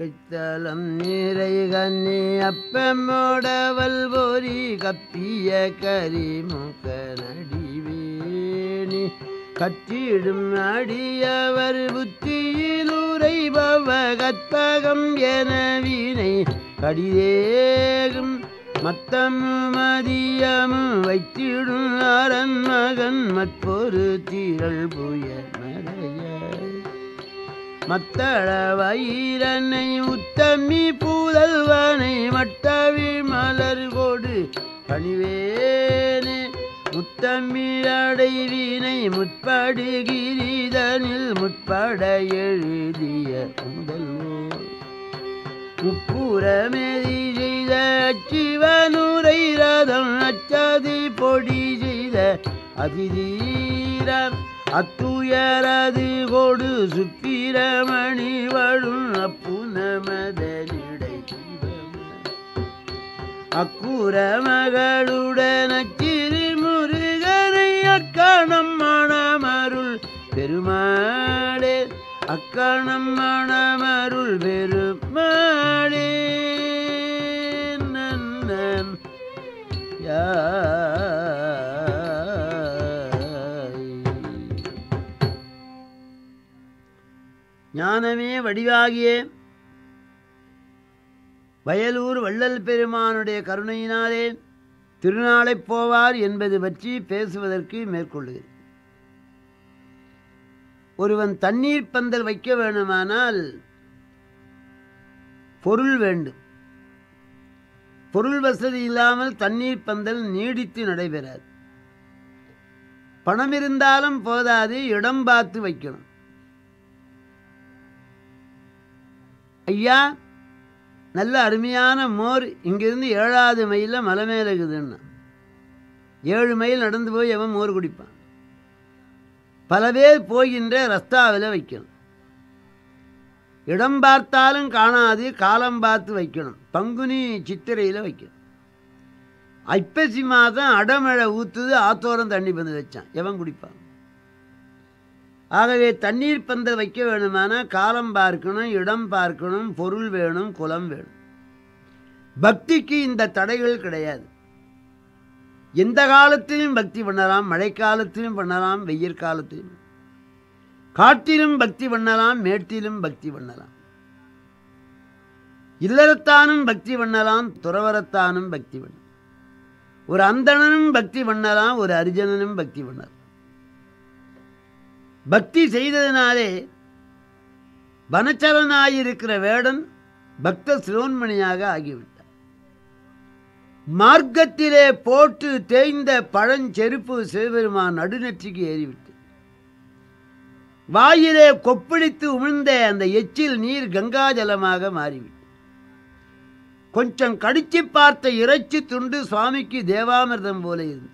கைத்தலம் நீரை கண்ணி அப்பமுடவல் பொறி கப்பிய கரிமுகனடிவேணி கற்றிடும் அடியவர் புத்தியிலுரைபவ கற்பகம் எனவினை கடிதேகும் மத்தமும் மதியமும் வைத்திடும் அரண் மகன் மற்பொரு திரள் புயல் மத்தள வயிரனை உத்தமி பூதல்வனை மட்டவி மலர் கொடு பணிவேனே முத்தமிழடைவினை முற்படு கிரிதனில் முற்பட எழுதிய முதல்வோ உப்புறமெதி செய்த சிவனுரை ரதம் அச்சதி பொடி செய்த அதிதீரம் அத்துயரது கொடு சுப்பிரமணி வழும் அப்புனமதனிடை அக்குற மகளுடன் அச்சிறு முருகனை அக்கணம் மணமருள் பெருமாளே அக்கணம் மணமருள் பெருமாளே நன்னன் யா ஞானமே வடிவாகிய வயலூர் வள்ளல் பெருமானுடைய கருணையினாலே திருநாளை போவார் என்பது பற்றி பேசுவதற்கு மேற்கொள்ளுகிறேன். ஒருவன் தண்ணீர் பந்தல் வைக்க வேண்டுமானால் பொருள் வேண்டும். பொருள் வசதி இல்லாமல் தண்ணீர் பந்தல் நீடித்து நடைபெறாது. பணம் இருந்தாலும் போதாது, இடம் பார்த்து வைக்கணும். ஐயா, நல்ல அருமையான மோர் இங்கிருந்து 7வது மைலில் மலை மேலே இருக்குதுன்னா 7 மைல் நடந்து போய் அவன் மோர் குடிப்பான். பல பேர் போகின்ற ரஸ்தாவில் வைக்கணும். இடம் பார்த்தாலும் காணாது, காலம் பார்த்து வைக்கணும். பங்குனி சித்திரையில் வைக்கணும். ஐப்பசி மாதம் அடமழை ஊற்றுது, ஆத்தோரம் தண்ணி பந்து வச்சான், எவன் குடிப்பான்? ஆகவே தண்ணீர் பந்தல் வைக்க வேணுமானா காலம் பார்க்கணும், இடம் பார்க்கணும், பொருள் வேணும், குலம் வேணும். பக்திக்கு இந்த தடைகள் கிடையாது. எந்த காலத்திலும் பக்தி பண்ணலாம். மழைக்காலத்திலும் பண்ணலாம், வெயில் காலத்திலும், காட்டிலும் பக்தி பண்ணலாம், மேட்டிலும் பக்தி பண்ணலாம், இல்லறத்தானும் பக்தி பண்ணலாம், துறவரத்தானும் பக்தி பண்ணலாம், ஒரு அந்தணனும் பக்தி பண்ணலாம், ஒரு அரிஜனனும் பக்தி பண்ணலாம். பக்தி செய்ததினாலே வனச்சரனாயிருக்கிற வேடன் பக்த சிரோன்மணியாக ஆகிவிட்டார். மார்க்கத்திலே போட்டு தேய்ந்த பழஞ்செருப்பு சிவபெருமான் நடுநெற்றிக்கு ஏறிவிட்டு வாயிலே கொப்பிடித்து உமிழ்ந்த அந்த எச்சில் நீர் கங்காஜலமாக மாறிவிட்டு கொஞ்சம் கடிச்சு பார்த்த இறைச்சி துண்டு சுவாமிக்கு தேவாமிர்தம் போல இருந்தது.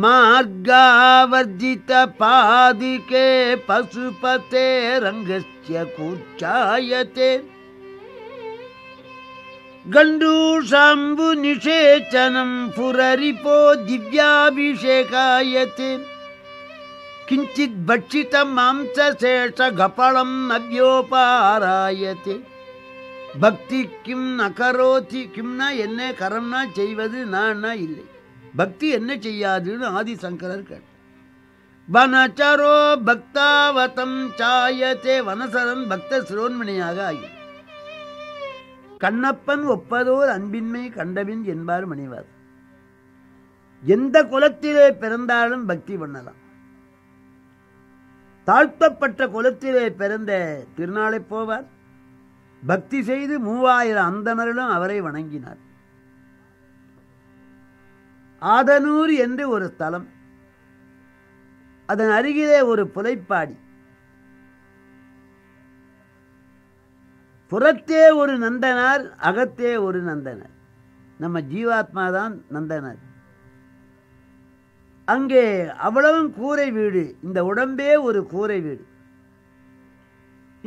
மார்காவர்ஜித பாதிகே பசுபதே ரங்கஸ்ய கூச்சாயதே கண்டூஷாம்பு நிஷேச்சனம் புரரிபோ திவ்யாபிஷேகாயதே கிஞ்சித் பட்சித மாம்சசேஷ கபலம் அவ்யோபாராயதே பக்தி கிம் நகரோதி கிம்னா என்ன, கரம்னா செய்வது, நான்னா இல்லை, பக்தி என்ன செய்யாதுன்னு ஆதிசங்கரர் கேட்டார். வனச்சரோ பக்தாவதம் சாயத்தே வனசரன் பக்த சிரோன்மணியாக ஆகி கண்ணப்பன் ஒப்பதோர் அன்பின்மை கண்டபின் என்பார் மணிவார். எந்த குலத்திலே பிறந்தாலும் பக்தி பண்ணலாம். தாழ்த்தப்பட்ட குலத்திலே பிறந்த திருநாளை போவார் பக்தி செய்து 3000 அந்தணர்களும் அவரை வணங்கினார். ஆதனூர் என்று ஒரு ஸ்தலம், அதன் அருகிலே ஒரு புலைப்பாடி, புறத்தே ஒரு நந்தனார், அகத்தே ஒரு நந்தனார். நம்ம ஜீவாத்மாதான் நந்தனார். அங்கே அவ்வளவும் கூரை வீடு, இந்த உடம்பே ஒரு கூரை வீடு.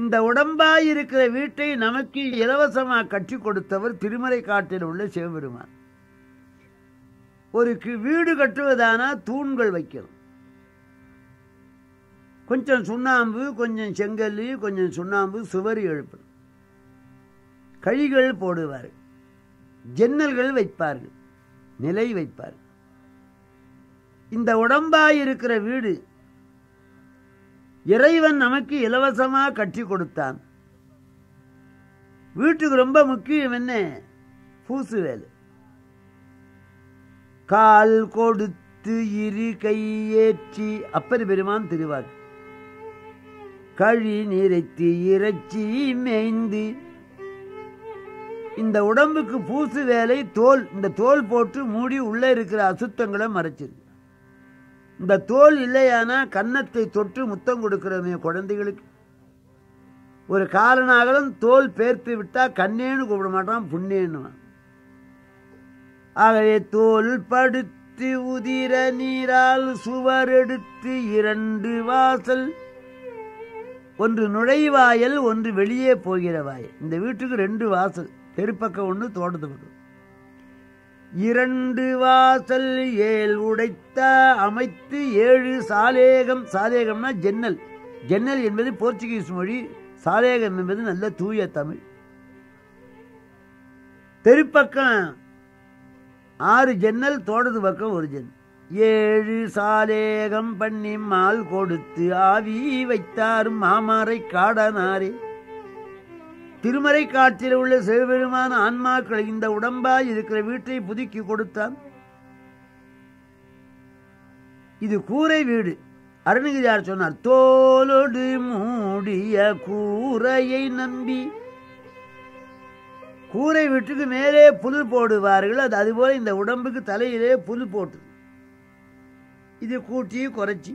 இந்த உடம்பாயிருக்கிற வீட்டை நமக்கு இலவசமாக கட்டி கொடுத்தவர் திருமறை காட்டில் உள்ள சிவபெருமான். ஒரு வீடு கட்டுவதானா தூண்கள் வைக்கணும். கொஞ்சம் சுண்ணாம்பு, கொஞ்சம் செங்கல், கொஞ்சம் சுண்ணாம்பு, சுவர் எழுப்பணும். கழிகள் போடுவார், ஜன்னல்கள் வைப்பார்கள், நிலை வைப்பார். இந்த உடம்பாய் இருக்கிற வீடு இறைவன் நமக்கு இலவசமா கட்டி கொடுத்தான். வீட்டுக்கு ரொம்ப முக்கியம் என்ன? பூசு வேலை. கால் கொடுத்து இரு கையேற்றி அப்பர் பெருமான் திருவாக்கு கழி நிறைத்து இறைச்சி மேய்ந்து. இந்த உடம்புக்கு பூசு வேலை தோல். இந்த தோல் போட்டு மூடி உள்ளே இருக்கிற அசுத்தங்களை மறைச்சிரு. இந்த தோல் இல்லையானா கன்னத்தை தொட்டு முத்தம் கொடுக்கிறோமே குழந்தைகளுக்கு. ஒரு காலனாகலும் தோல் பேர்த்து விட்டா கண்ணேன்னு கூப்பிட மாட்டான், புண்ணேன்னு. ஆகவே தோல் படுத்து உதிர நீரால் சுவர் எடுத்து இரண்டு வாசல், ஒன்று நுழைவாயல் ஒன்று வெளியே போகிற வாயல். இந்த வீட்டுக்கு ரெண்டு வாசல், தெருப்பக்கம் ஒன்று தோட்டத்து பக்கம். இரண்டு வாசல் ஏழ் உடைத்த அமைத்து ஏழு சாலேகம். சாலேகம்னா ஜன்னல். ஜன்னல் என்பது போர்ச்சுகீஸ் மொழி, சாலேகம் என்பது நல்ல தூய தமிழ். தெருப்பக்கம் 6 ஜன்னல், தோட்டத்து பக்கம் ஒரு ஜன்னல். 7 சாலேகம் பண்ணி மால் கொடுத்து ஆவி வைத்தார் மாமரை காடனாரே. திருமறை காற்றில் உள்ள சிவபெருமான ஆன்மாக்கள் இந்த உடம்பாய் இருக்கிற வீட்டை புதுக்கி கொடுத்தான். இது கூரை வீடு. அருணகிரியார் சொன்னார், தோலோடு மூடிய கூரையை நம்பி. கூரை வீட்டுக்கு மேலே புல் போடுவார்கள், அது அதுபோல இந்த உடம்புக்கு தலையிலே புல் போட்டு இது கூட்டி குறைச்சி.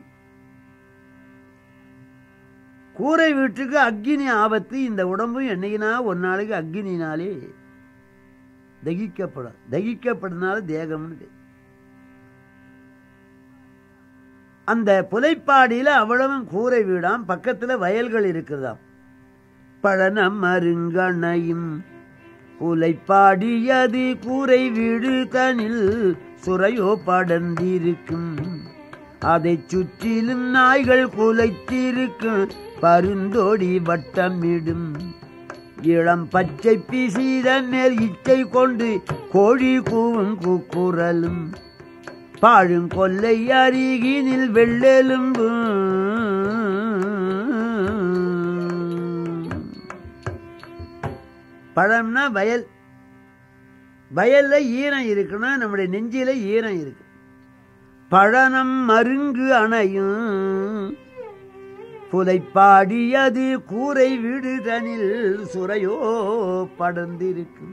கூரை வீட்டுக்கு அக்னி ஆபத்து. இந்த உடம்பும் என்னைக்குனா ஒரு நாளைக்கு அக்னினாலே தகிக்கப்படும். தகிக்கப்படனால தேகம்னு அந்த புலைப்பாடியில் அவ்வளவும் கூரை வீடாம். பக்கத்தில் வயல்கள் இருக்கிறதாம். பழனம் அருங்கணையும் புலைப்பாடியது கூரை வீடு தனில் சுரையோ படந்திருக்கும். அதை சுற்றிலும் நாய்கள் குலைத்திருக்கும். பருந்தோடி வட்டமிடும் இளம் பச்சை பிசீத மேல் இச்சை கொண்டு கோழி கூவும் கூக்குரலும் பாழும் கொல்லை அருகினில் வெள்ளெலும்பும். பழம்னா வயல். வயல்ல ஈரம் இருக்குன்னா நம்முடைய நெஞ்சில ஈரம் இருக்கு. பழனம் மருங்கு அணையும் புலைப்பாடியது கூரை வீடு தனில் சுரையோ படர்ந்திருக்கும்.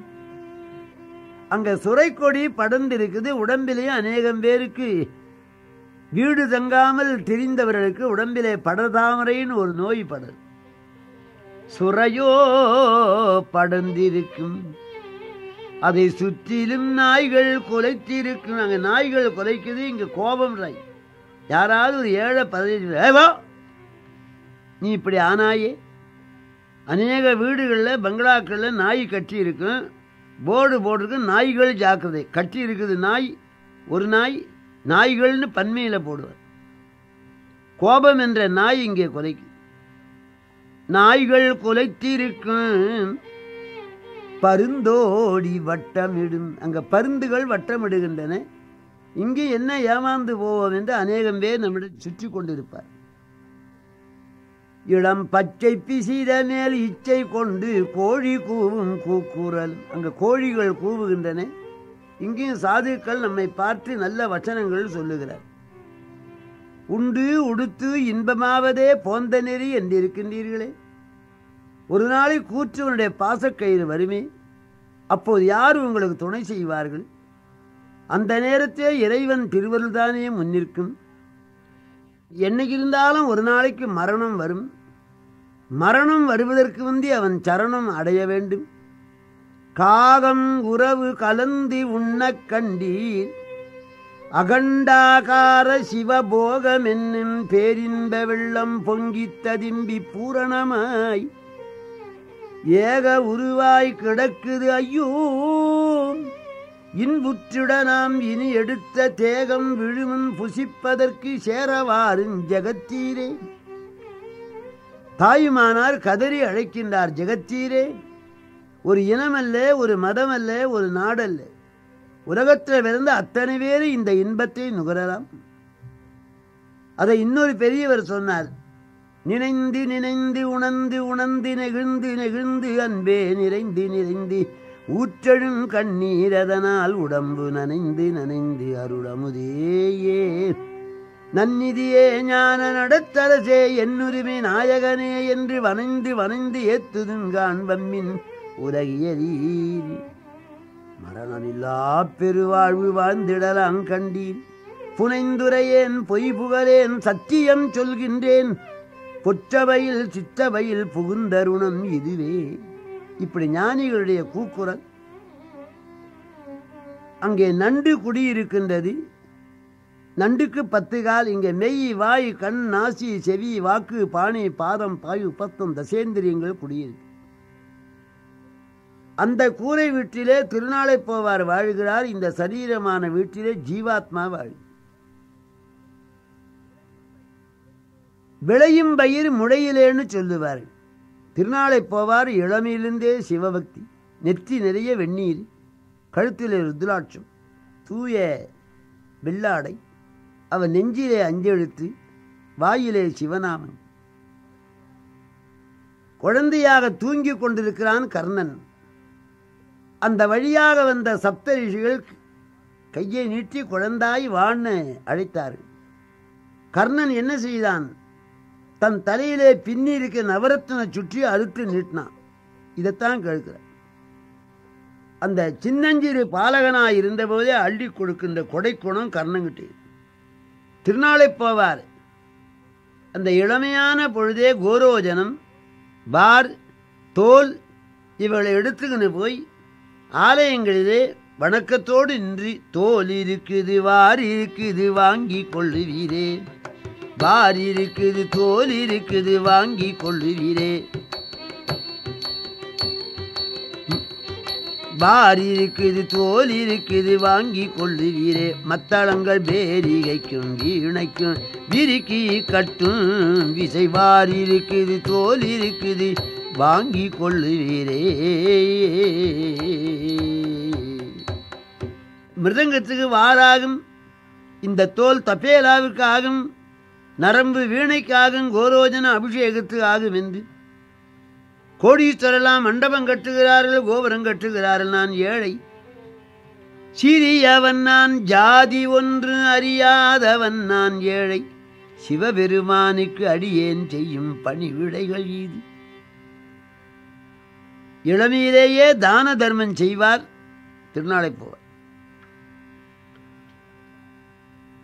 அங்க சுரைக்கொடி படர்ந்திருக்குது. உடம்பிலேயே அநேகம் பேருக்கு, வீடு தங்காமல் தெரிந்தவர்களுக்கு உடம்பிலே படர்தாமரைன்னு ஒரு நோய் படர். சுரையோ படர்ந்திருக்கும் அதை சுற்றிலும் நாய்கள் குலைத்திருக்கும். அங்கே நாய்கள் குலைக்குது, இங்கே கோபம். யாராவது ஒரு 7-15 நீ இப்படி ஆனாயே. அநேக வீடுகளில் பங்களாக்களில் நாய் கட்டி இருக்கும். போர்டு போட்டிருக்கு, நாய்கள் ஜாக்கிரதை. கட்டி இருக்குது நாய், ஒரு நாய், நாய்கள்னு பன்மையில் போடுவார். கோபம் என்ற நாய் இங்கே குலைக்கு. நாய்கள் குலைத்திருக்கும் பருந்தோடி வட்டமிடும். அங்கே பருந்துகள் வட்டமிடுகின்றன. இங்கே என்ன ஏமாந்து போவோம் என்று அநேகம் பேர் நம்மிடம் சுற்றி கொண்டிருப்பார். இளம் பச்சை பிசித மேல் இச்சை கொண்டு கோழி கூவும் கூக்குரல். அங்கே கோழிகள் கூவுகின்றன. இங்கேயும் சாதுக்கள் நம்மை பார்த்து நல்ல வசனங்கள் சொல்லுகிறார். உண்டு உடுத்து இன்பமாவதே போந்த நெறி என்றிருக்கின்றீர்களே. ஒரு நாளை கூற்றுவனுடைய பாசக்கயிறு வருமே, அப்போது யார் உங்களுக்கு துணை செய்வார்கள்? அந்த நேரத்தே இறைவன் திருவருள்தானே முன்னிற்கும். என்னைக்கு இருந்தாலும் ஒரு நாளைக்கு மரணம் வரும். மரணம் வருவதற்கு அவன் சரணம் அடைய வேண்டும். காகம் உறவு கலந்து உண்ணக் கண்டீர் அகண்டாகார சிவபோகம் என்னும் பேரின்ப வெள்ளம் பொங்கி ததும்பி பூரணமாய் ஏக உருவாய் கிடக்குது. ஐயோ, இன்புற்றுட நாம் இனி எடுத்த தேகம் விழுமும் புசிப்பதற்கு சேரவாரின் ஜெகத்தீரே. தாயுமானார் கதறி அழைக்கின்றார், ஜெகத்தீரே ஒரு இனமல்ல, ஒரு மதமல்ல, ஒரு நாடல்ல, உலகத்தில் பிறந்த அத்தனை பேர் இந்த இன்பத்தை நுகரலாம். அதை இன்னொரு பெரியவர் சொன்னார், நினைந்து நினைந்து உணர்ந்து உணர்ந்து நெகிழ்ந்து நெகிழ்ந்து அன்பே நிறைந்து நிறைந்து ஊற்றழும் கண்ணீர் அதனால் உடம்பு நனைந்து நனைந்து அருளமுதேயே நன்னிதியே ஞான நடத்தரசே என்னுரிமை நாயகனே என்று வனைந்து வனைந்து ஏத்துதுங்கான் வம்மின் உலகியறீர் மரணமில்லா பெருவாழ்வு வாழ்ந்திடலாம் கண்டீர். புனைந்துரையேன் பொய் புகழேன் சத்தியம் சொல்கின்றேன் பொற்றவையில் சித்தவையில் புகுந்தருணம் இதுவே. இப்படி ஞானிகளுடைய கூக்குரல். அங்கே நண்டு குடியிருக்கின்றது. நண்டுக்கு 10 கால். இங்கே மெய், வாய், கண், நாசி, செவி, வாக்கு, பானை, பாதம், பாயு, பத்தம் தசேந்திரியங்கள் குடியிருக்கு. அந்த கூரை வீட்டிலே திருநாளை போவார் வாழ்கிறார். இந்த சரீரமான வீட்டிலே ஜீவாத்மா வாழ். விளையும் பயிர் முளையிலேன்னு சொல்லுவார்கள். திருநாளை போவார் இளமையிலிருந்தே சிவபக்தி, நெற்றி நிறைய வெந்நீர், கழுத்திலே ருத்ராட்சம், தூய வெள்ளாடை, அவன் நெஞ்சிலே 5 எழுத்து, வாயிலே சிவநாமன். குழந்தையாக தூங்கி கொண்டிருக்கிறான் கர்ணன். அந்த வழியாக வந்த சப்த ரிஷிகள் கையை நீட்டி குழந்தாய் வான்னு அழைத்தார்கள். கர்ணன் என்ன செய்தான்? தன் தலையிலே பின்னி இருக்க நவரத்தினை சுற்றி அறுத்து நீட்டினான். இதைத்தான் கேட்கிறார். அந்த சின்னஞ்சிறு பாலகனாய் இருந்தபோதே அள்ளி கொடுக்கின்ற கொடைக்குணம் கர்ணங்கிட்டே. திருநாளை போவார் அந்த இளமையான பொழுதே கோரோஜனம், பார், தோல் இவர்களை எடுத்துக்கின்னு போய் ஆலயங்களிலே வணக்கத்தோடு நின்று தோல் இருக்குது வார் இருக்குது வாங்கி கொள்ளுவீரே, பார் இருக்குது தோல் இருக்குது வாங்கி கொள்ளுவீரே, பார் இருக்குது தோல் இருக்குது வாங்கி கொள்ளுவீரே, மத்தளங்கள் பேரிகைக்கும் வீணைக்கும் விருக்கி கட்டும் விசை, பார் இருக்குது தோல் இருக்குது வாங்கி கொள்ளுவீரே. மிருதங்கத்துக்கு வாராகும், இந்த தோல் தபேலாவுக்கு ஆகும், நரம்பு வீணைக்காகும், கோரோஜன அபிஷேகத்து ஆகும் என்று. கோடீஸ்வரெல்லாம் மண்டபம் கட்டுகிறார்கள், கோபுரம் கட்டுகிறார்கள். நான் ஏழை சிறியவன், நான் ஜாதி ஒன்று அறியாதவன், நான் ஏழை சிவபெருமானுக்கு அடியேன் செய்யும் பணிவிடைகள் இது. இளமையிலேயே தான தர்மம் செய்வார் திருநாளை போவார்.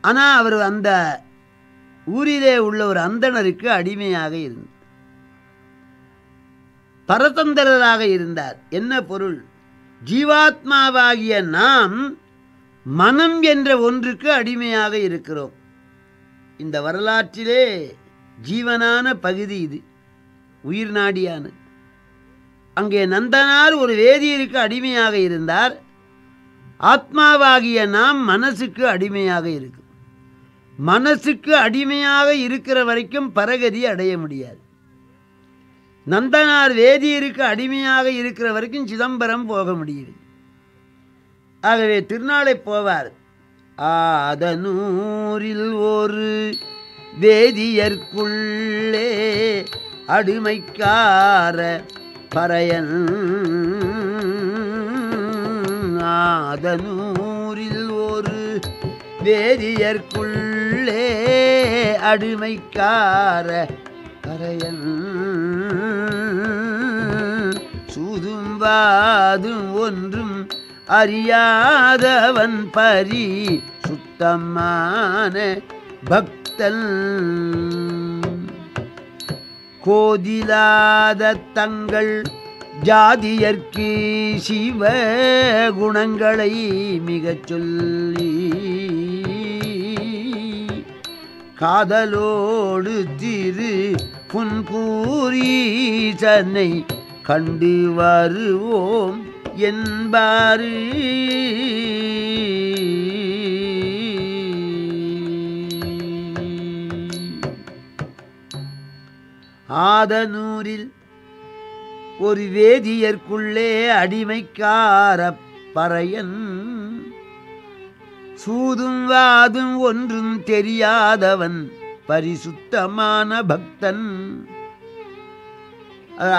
ஆனால் அவர் அந்த ஊரிலே உள்ள ஒரு அந்தணருக்கு அடிமையாக இருந்தார், பரதந்திரராக இருந்தார். என்ன பொருள்? ஜீவாத்மாவாகிய நாம் மனம் என்ற ஒன்றுக்கு அடிமையாக இருக்கிறோம். இந்த வரலாற்றிலே ஜீவனான பகுதி இது, உயிர் நாடியானது. அங்கே நந்தனார் ஒரு வேதியருக்கு அடிமையாக இருந்தார். ஆத்மாவாகிய நாம் மனசுக்கு அடிமையாக இருக்கிறோம். மனசுக்கு அடிமையாக இருக்கிற வரைக்கும் பரகதி அடைய முடியாது. நந்தனார் வேதியருக்கு அடிமையாக இருக்கிற வரைக்கும் சிதம்பரம் போக முடியுது. ஆகவே திருநாளை போவார். ஆதனூரில் ஒரு வேதியற்குள்ளே அடிமைக்கார பறையன், ஆதனூரில் ஒரு வேதியற்குள்ளே அடிமைக்கார கரையன், சூதும் வாதும் ஒன்றும் அறியாதவன் பரி சுத்தமான பக்தன், கோதிலாத தங்கள் ஜாதியற்கு சிவ குணங்களை மிகச் சொல்லி காதலோடு திரு புன்கூரீசனை கண்டு வருவோம் என்பாரு. ஆதனூரில் ஒரு வேதியற்குள்ளே அடிமைக்கார பறையன் சூதும் வாதும் ஒன்றும் தெரியாதவன் பரிசுத்தமான பக்தன்.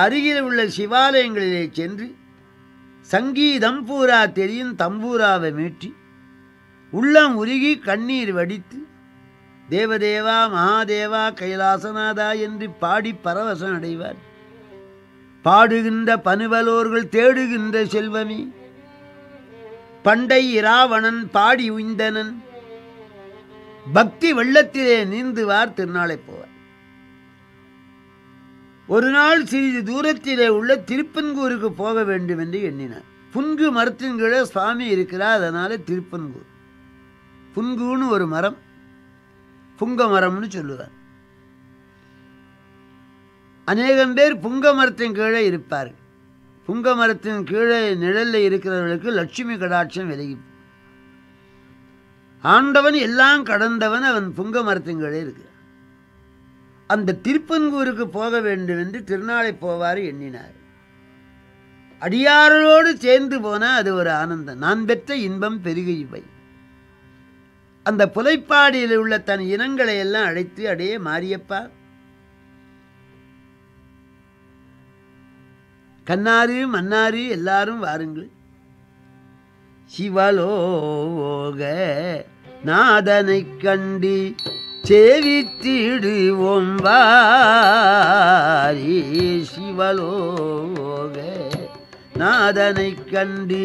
அருகில் உள்ள சிவாலயங்களிலே சென்று சங்கீதம் பூரா தெரியும் தம்பூராவை மீட்டி உள்ளம் உருகி கண்ணீர் வடித்து தேவதேவா மகாதேவா கைலாசநாதா என்று பாடி பரவசம் அடைவார். பாடுகின்ற பனுவலோர்கள் தேடுகின்ற செல்வமே பண்டை இராவணன் பாடி உய்ந்தனன் பக்தி வெள்ளத்திலே நீந்துவார், திருநாளை போவார். ஒரு நாள் சிறிது தூரத்திலே உள்ள திருப்பன்கூருக்கு போக வேண்டும் என்று எண்ணினார். புன்கு மரத்தின் கீழே சுவாமி இருக்கிறார். அதனால திருப்பன்கூர். புன்குன்னு ஒரு மரம், புங்க மரம்னு சொல்லுவார். அநேகம் பேர் புங்க மரத்தின் கீழே இருப்பார்கள். புங்க மரத்தின் கீழே நிழலில் இருக்கிறவர்களுக்கு லட்சுமி கடாட்சம் விலகி ஆண்டவன் எல்லாம் கடந்தவன் அவன் புங்க மரத்தின் கீழே இருக்கிறான். அந்த திருப்பன்கூருக்கு போக வேண்டும் என்று திருநாளை போவார் எண்ணினார். அடியாரோடு சேர்ந்து போனால் அது ஒரு ஆனந்தம். நான் பெற்ற இன்பம் பெருகிவை. அந்த புலைப்பாடியில் உள்ள தன் இனங்களை எல்லாம் அழைத்து, அடையே மாரியப்பா, கண்ணாறு மன்னாறு எல்லாரும் வாருங்கள், சிவலோக நாதனை கண்டு சேவித்திடுவோம் வாரி, சிவலோக நாதனை கண்டு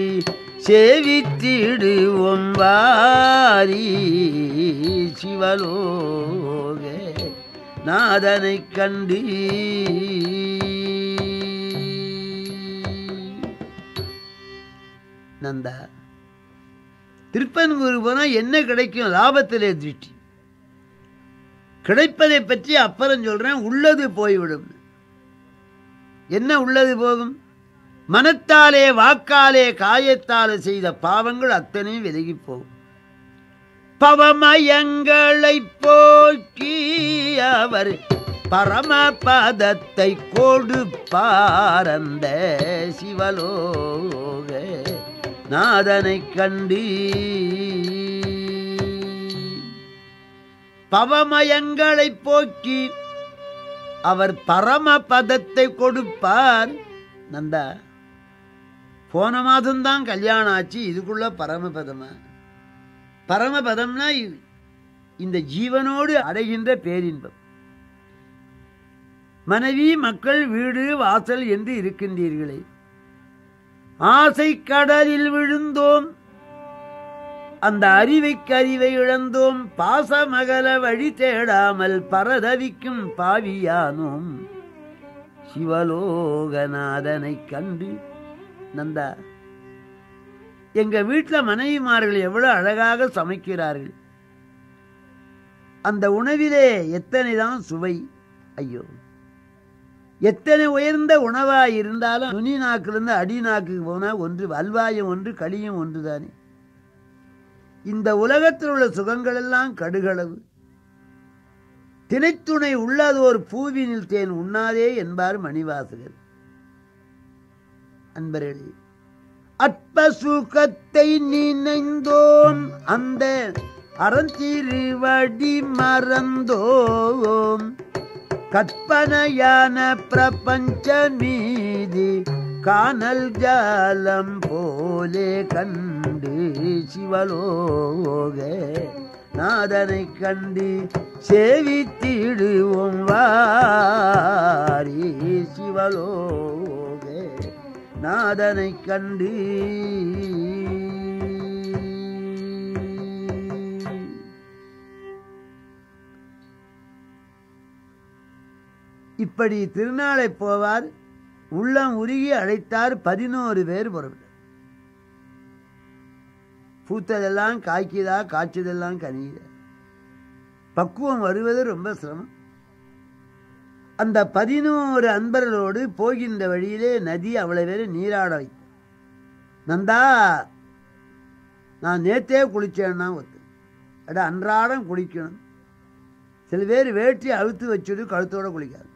சேவித்திடுவோம் வாரி, சிவலோக நாதனை கண்டு. நந்தா, திருப்பன்கூர் போனால் என்ன கிடைக்கும்? லாபத்திலே திருஷ்டி. கிடைப்பதை பற்றி அப்புறம் சொல்கிறேன், உள்ளது போய்விடும். என்ன உள்ளது போகும்? மனத்தாலே வாக்காலே காயத்தாலே செய்த பாவங்கள் அத்தனையும் விலகி போகும். பவமயங்களை போக்கி அவர் பரமபதத்தை கொடுப்பாரந்த சிவலோக நாதனை கண்டு. பவமயங்களை போக்கி அவர் பரமபதத்தை கொடுப்பார். நந்தா, போன மாதம்தான் கல்யாணம் ஆச்சு, இதுக்குள்ள பரமபதமா? பரமபதம்னா இந்த ஜீவனோடு அடைகின்ற பேரின்பம். மனைவி மக்கள் வீடு வாசல் என்று இருக்கின்றீர்களே, ஆசை கடலில் விழுந்தோம், அந்த அறிவைக்கறிவை இழந்தோம், பாசமகல வழி தேடாமல் பரதவிக்கும் பாவியானோம், சிவலோகநாதனை கண்டு. நந்தா, எங்க வீட்டில் மனைவிமார்கள் எவ்வளவு அழகாக சமைக்கிறார்கள். அந்த உணவிலே எத்தனைதான் சுவை! ஐயோ, எத்தனை உயர்ந்த உணவாக இருந்தாலும் நுனி நாக்கிலிருந்து அடி நாக்கு போனால் ஒன்று, அல்வாயம் ஒன்று, களியும் ஒன்று தானே. இந்த உலகத்தில் உள்ள சுகங்கள் எல்லாம் கடுகளவு. திணைத்துணை உள்ளதோர் பூவினில் தேன் உண்ணாதே என்பார் மணிவாசகர். அன்பர்களே, அற்ப சுகத்தை நினைந்தோம், அந்த அறந்திருவடி மறந்தோம், கற்பனையான பிரபஞ்ச மீதி காணல் ஜாலம் போலே கண்டு, சிவலோக நாதனை கண்டு சேவித்திடுவோம் வாரி, சிவலோக நாதனை கண்டு. இப்படி திருநாளை போவார். உள்ளம் உருகி அழைத்தார். 11 பேர் புறப்பட்டார். பூத்ததெல்லாம் காய்க்குதா, காய்ச்சதெல்லாம் கனியுதா. பக்குவம் வருவது ரொம்ப சிரமம். அந்த 11 அன்பர்களோடு போகின்ற வழியிலே நதி அவ்வளவு பேர் நீராட வைத்த. நந்தா, நான் நேற்றே குளிச்சேன்னா ஒத்து, அட அன்றாடம் குளிக்கணும். சில பேர் வேட்டி அழுத்து வச்சுட்டு கழுத்தோடு குளிக்காது.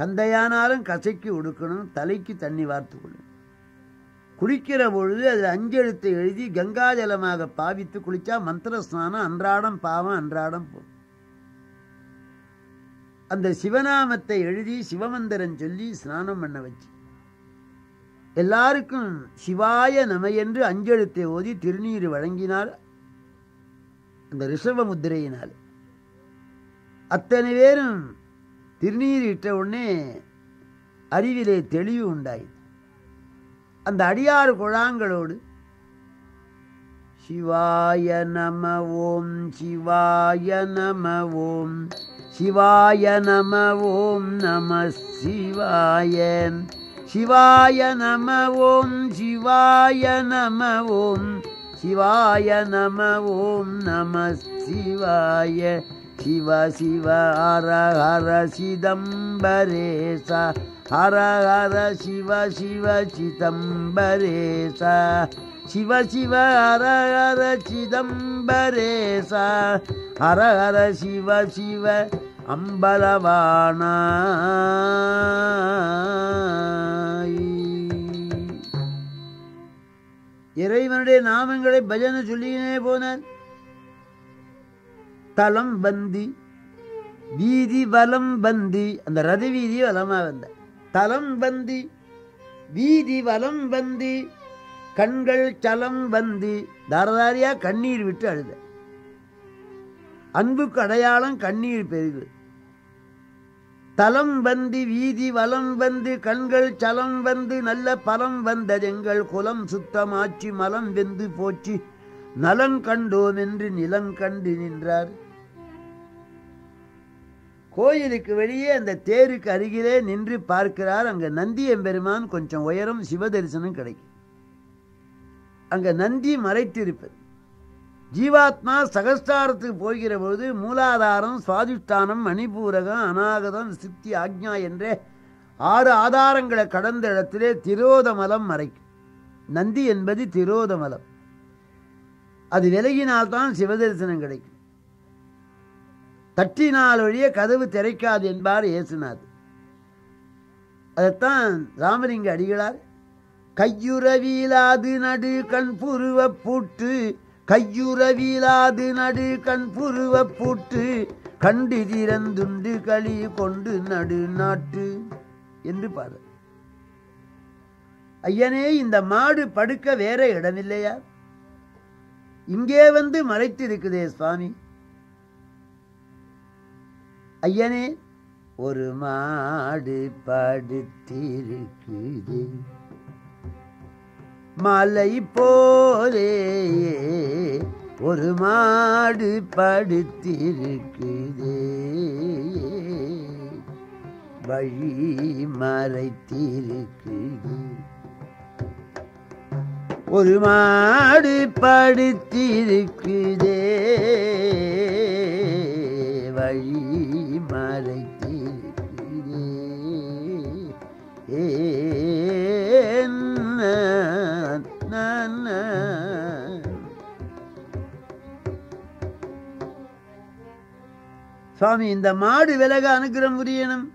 கந்தையானாலும் கசைக்கு ஒடுக்கணும், தலைக்கு தண்ணி வார்த்துக்கொள்ளும். குளிக்கிற பொழுது அது அஞ்செழுத்தை எழுதி கங்காஜலமாக பாவித்து குளித்தா மந்திர ஸ்நானம் அன்றாடம் பாவம் அன்றாடம் போகும். அந்த சிவநாமத்தை எழுதி சிவமந்திரம் சொல்லி ஸ்நானம் பண்ண வச்சு எல்லாருக்கும் சிவாய நம என்று அஞ்செழுத்தை ஓதி திருநீர் வழங்கினால் அந்த ரிஷப முத்திரையினால் அத்தனை பேரும் திருநீர் இட்ட உடனே அறிவிலே தெளிவு உண்டாயிற்று. அந்த அடியாறு குழாங்களோடு சிவாய நம ஓம் சிவாய நம ஓம் சிவாய நம ஓம் நம சிவாய சிவாய நம ஓம் சிவாய நம ஓம் சிவாய நம ஓம் நம சிவாய சிவ சிவ ஹர ஹர சிதம்பரேச ஹர ஹர சிவ சிவ சிதம்பரேச சிவ சிவ ஹர ஹர சிதம்பரேச ஹர ஹர சிவ சிவ அம்பலவானாய். இறைவனுடைய நாமங்களை பஜனை சொல்லினே போனார். தலம் பந்தி வீதி வலம் பந்தி, அந்த ரத வீதி வலமா வந்த தலம் பந்தி வீதி வலம் பந்தி கண்கள் சலம் பந்தி தாரதாரியா கண்ணீர் விட்டு அழுத. அன்புக்கு அடையாளம் கண்ணீர் பெருகு. தலம் பந்தி வீதி வலம் பந்து கண்கள் சலம் வந்து நல்ல பலம் வந்ததெங்கள் குலம் சுத்தமாச்சு மலம் வெந்து போச்சு நலன் கண்டோம் என்று நிலம் கண்டு நின்றார். கோயிலுக்கு வெளியே அந்த தேருக்கு அருகிலே நின்று பார்க்கிறார். அங்கே நந்தி எம்பெருமான் கொஞ்சம் உயரம், சிவதரிசனம் கிடைக்கும். அங்கே நந்தி மறைத்திருப்பது. ஜீவாத்மா சகஸ்தாரத்துக்கு போகிற பொழுது மூலாதாரம், சுவாதிஷ்டானம், மணிபூரகம், அநாகதம், சித்தி, ஆக்ஞா என்ற 6 ஆதாரங்களை கடந்த இடத்திலே திரோதமலம் மறைக்கும். நந்தி என்பது திரோதமலம். அது விலகினால்தான் சிவதரிசனம் கிடைக்கும். தட்டினால் ஒழிய கதவு திறக்காது என்பார் இயேசுநாதர். அதைத்தான் ராமலிங்க அடிகளார் கையுறவிலாது நடு கண் புருவ பூட்டு கையுறவிலாது நடு கண் புருவ பூட்டு கண்டு திறந்துண்டு களி கொண்டு நடு நாட்டு என்று பாரு. ஐயனே, இந்த மாடு படுக்க வேற இடமில்லையா? இங்கே வந்து மறைத்திருக்குதே சுவாமி. ஐயனே, ஒரு மாடு படுத்திருக்குது மலை போலே, ஒரு மாடு படுத்திருக்குதே வழி மறைத்திருக்குது, ஒரு மாடு படுத்திருக்குதே வழி மறைத்திருக்குதே. சுவாமி, இந்த மாடு விலக அனுக்கிரம் புரியணும்.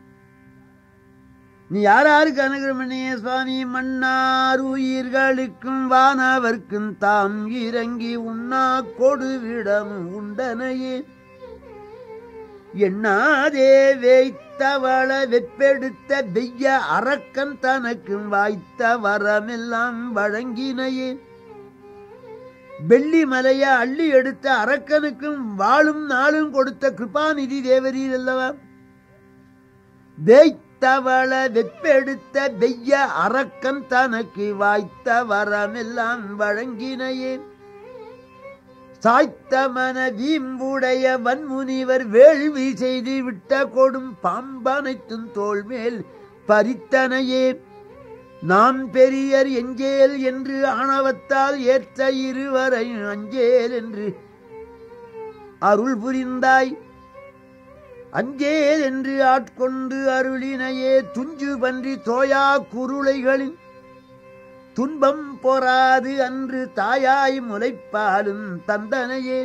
நீ யாராருக்கு அனுகிரகம் பண்ணிய சுவாமி? மன்னார் உயிர்களுக்கும் வானவர்க்கும் தாம் இறங்கி உண்ணா கொடுவிடம் உண்டனையே எண்ணாதே வைத்தவள வெப்பெடுத்த வெய்ய அரக்கன் தனக்கும் வாய்த்த வரமெல்லாம் வழங்கினையே வெள்ளி மலைய அள்ளி எடுத்த அரக்கனுக்கும் வாழும் நாளும் கொடுத்த கிருபாநிதி தேவரீர் அல்லவா? தவள வெப்பெடுத்த வெய்ய அரக்கன் தனக்கு வாய்த்த வரமெல்லாம் வழங்கினேன் சாய்த்த மன வீம்புடைய வன்முனிவர் வேள்வி செய்து விட்ட கொடும் பாம்பனைத்தும் தோல் மேல் பறித்தனையே நாம் பெரியர் எஞ்சேல் என்று ஆணவத்தால் ஏற்ற இருவரை அஞ்சேல் என்று அருள் புரிந்தாய். அஞ்சே என்று ஆட்கொண்டு அருளினையே துஞ்சு பன்றி தோயா குருளைகளின் துன்பம் பொறாது அன்று தாயாய் முளைப்பாலும் தந்தனையே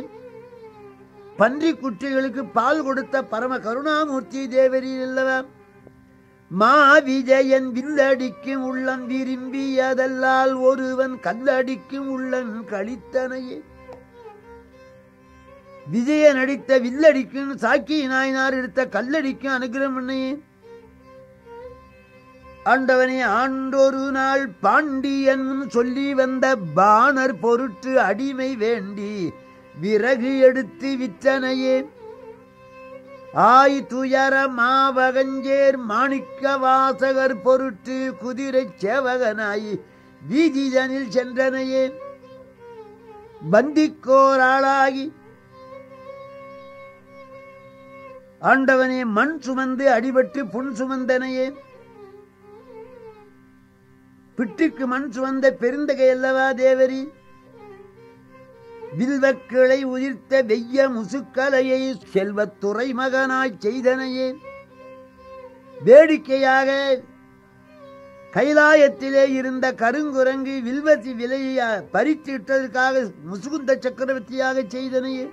பன்றி குட்டிகளுக்கு பால் கொடுத்த பரம கருணாமூர்த்தி தேவரீர் அல்லவா? மா விஜயன் வில்லடிக்கும் உள்ளன் விரும்பியதல்லால் ஒருவன் கல்லடிக்கும் உள்ளன் கழித்தனையே. விஜயன் அடித்த வில்லடிக்கும் சாக்கி நாயனார் எடுத்த கல்லடிக்கும் அனுகிரகம் என்னையே ஆண்டவனே. ஆண்டொரு நாள் பாண்டியன் சொல்லி வந்த பாணர் பொருட்டு அடிமை வேண்டி விறகு எடுத்து விற்றனையே. ஆய் துயர மாவகஞ்சேர் மாணிக்க வாசகர் பொருட்டு குதிரை சேவகனாய் வீதிதனில் சென்றனையே. பந்திக்கோராளாகி ஆண்டவனே மண் சுமந்து அடிபட்டு புண் சுமந்தனையே. பிட்டுக்கு மண் சுமந்த பெருந்தகை அல்லவா தேவரி. வில்வக்கிளை உதிர்த்த வெய்ய முசுக்கலையை செல்வத்துறை மகனாய் செய்தனையே. வேடிக்கையாக கைலாயத்திலே இருந்த கருங்குரங்கு வில்வத்தி விலையை பறித்திட்டதற்காக முசுகுந்த சக்கரவர்த்தியாக செய்தனையே.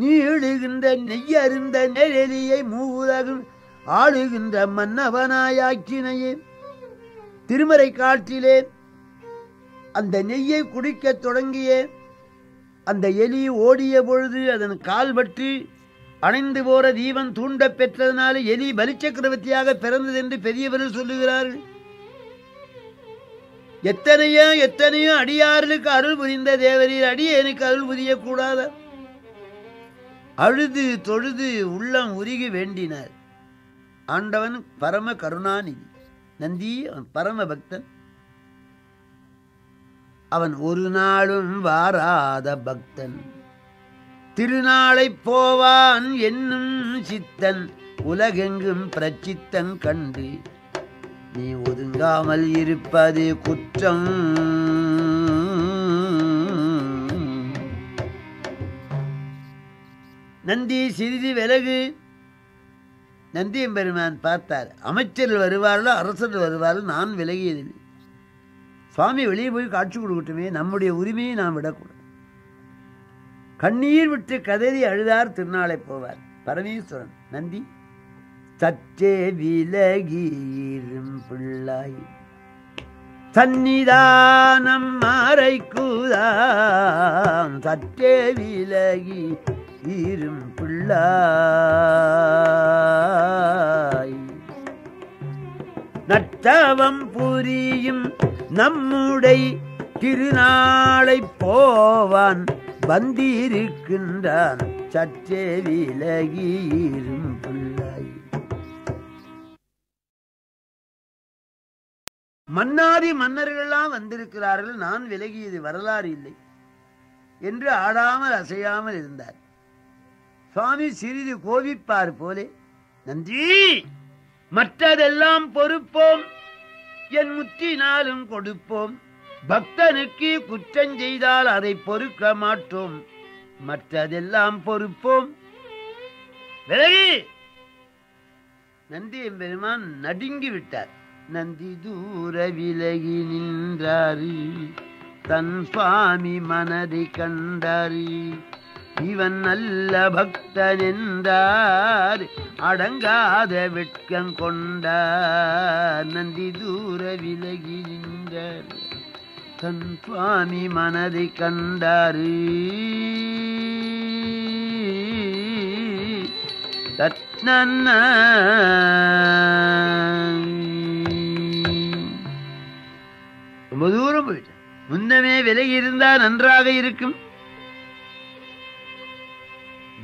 நீழுகின்ற நெய்ய அருந்த நெழியை மூவுலகம் ஆளுகின்ற மன்னவனாயாக்கினையே. திருமறை காற்றிலே அந்த நெய்யை குடிக்க தொடங்கிய அந்த எலி ஓடிய பொழுது அதன் கால்பட்டு அணைந்து போற தீவன் தூண்ட பெற்றதனால எலி பலிச்சக்கரவர்த்தியாக பிறந்தது என்று பெரியவர்கள் சொல்லுகிறார்கள். எத்தனையோ அடியார்களுக்கு அருள் புரிந்த தேவரீர் அடியேனுக்கு அருள் புரியக்கூடாத. அழுது தொழுது உள்ளம் உருகி வேண்டினார். ஆண்டவன் பரம கருணாநிதி நந்தி, அவன் பரம பக்தன். அவன் ஒரு நாளும் வாராத பக்தன், திருநாளை போவான் என்னும் சித்தன், உலகெங்கும் பிரச்சித்தன் கண்டு நீ ஒதுங்காமல் இருப்பது குற்றம். நந்தி சிறிது விலகு. நந்தியம் பெருமான் பார்த்தார், அமைச்சர்கள் வருவார்களோ அரசர்கள் வருவார்களோ நான் விலகியதில்லை. சுவாமி வெளியே போய் காட்சி கொடுக்கட்டுமே, நம்முடைய உரிமையை நாம் விடக்கூடாது. கண்ணீர் விட்டு கதறி அழுதார். திருநாளை போவார் பரமேஸ்வரன். நந்தி சற்றே விலகீரும் பிள்ளாய் சந்நிதானம் மறைக்குதான், சற்றே விலகி ஈரும் பிள்ளாய் நற்றவம் புரியும் நம்முடை திருநாளை போவான் வந்திருக்கின்றான், சற்றே விலகியும் பிள்ளை. மன்னாதி மன்னர்கள்லாம் வந்திருக்கிறார்கள், நான் விலகியது வரலாறு இல்லை என்று ஆடாமல் அசையாமல் இருந்தார். சுவாமி சிறிது கோபிப்பார் போலே, நந்தி மற்றதெல்லாம் பொறுப்போம், என் முத்தினாலும் கொடுப்போம், பக்தனுக்கு குற்றம் செய்தால் அதை பொறுக்க மாட்டோம், மற்றதெல்லாம் பொறுப்போம், விலகி. நந்தி பெருமான் நடுங்கி விட்டார். நந்தி தூர விலகி நின்றாரு, தன் சுவாமி மனதை கண்டாரு, இவன் நல்ல பக்தன் என்றார், அடங்காத வெட்கம் கொண்டார். நந்தி தூர விலகி நின்றார், தன் சுவாமி மனதை கண்டாரு, தன்ன ரொம்ப தூரம் போயிட்ட. முன்னமே விலகி இருந்தா நன்றாக இருக்கும்.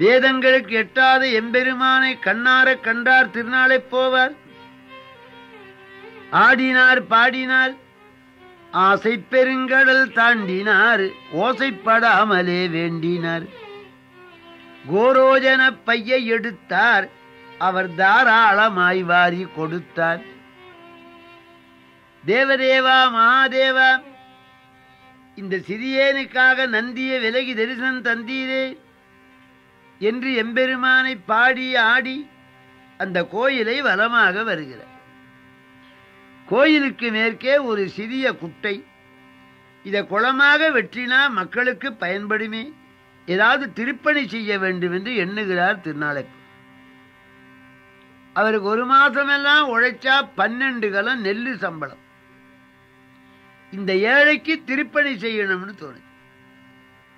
வேதங்களுக்கு எட்டாத எம்பெருமானை கண்ணார கண்டார். திருநாளை போவார். ஆடினார் பாடினார், ஆசை பெருங்கடல் தாண்டினார், ஓசைப்படாமலே வேண்டினார். கோரோஜன பையை எடுத்தார், அவர் தாராளமாய் வாரி கொடுத்தார். தேவதேவா மகாதேவா, இந்த சிறியனுக்காக நந்திய விலகி தரிசனம் தந்தீரே என்று எம்பெருமானை பாடி ஆடி அந்த கோயிலை வலமாக வருகிறார். கோயிலுக்கு மேற்கே ஒரு சிறிய குட்டை, இதை குளமாக வெற்றினா மக்களுக்கு பயன்படுமே, ஏதாவது திருப்பணி செய்ய வேண்டும் என்று எண்ணுகிறார் திருநாளை. அவருக்கு ஒரு மாசம் எல்லாம் உழைச்சா 12 கலம் நெல்லு சம்பளம். இந்த ஏழைக்கு திருப்பணி செய்யணும்னு தோணுது.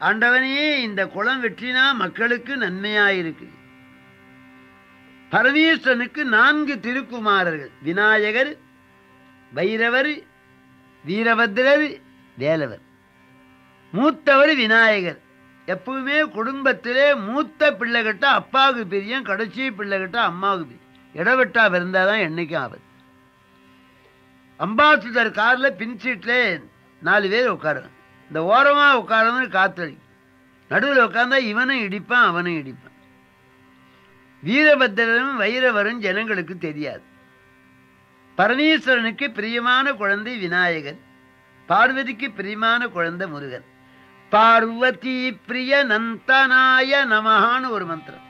ஆண்டவனையே, இந்த குளம் வெற்றினா மக்களுக்கு நன்மையாயிருக்கு. பரமேஸ்வரனுக்கு 4 திருக்குமாரர்கள், விநாயகர், பைரவர், வீரபத்ரர், வேலவர். மூத்தவர் விநாயகர். எப்பவுமே குடும்பத்திலே மூத்த பிள்ளைகிட்ட அப்பாவுக்கு பிரியம், கடைசி பிள்ளைகிட்ட அம்மாவுக்கு பிரியம். இடவெட்டா இருந்தாதான் என்னைக்கும் ஆபத்து. அம்பாசிடர் காரில் பின்சீட்ல 4 பேர் உட்காருங்க. இந்த ஓரமாக உட்காரன்னு காத்தடிக்கும். நடுவில் உட்காந்தா இவனும் இடிப்பான் அவனும் இடிப்பான். வீரபத்திரனும் வைரவரும் ஜனங்களுக்கு தெரியாது. பரமேஸ்வரனுக்கு பிரியமான குழந்தை விநாயகன், பார்வதிக்கு பிரியமான குழந்தை முருகன். பார்வதி பிரிய நந்தனாய நமஹான்னு ஒரு மந்திரம்.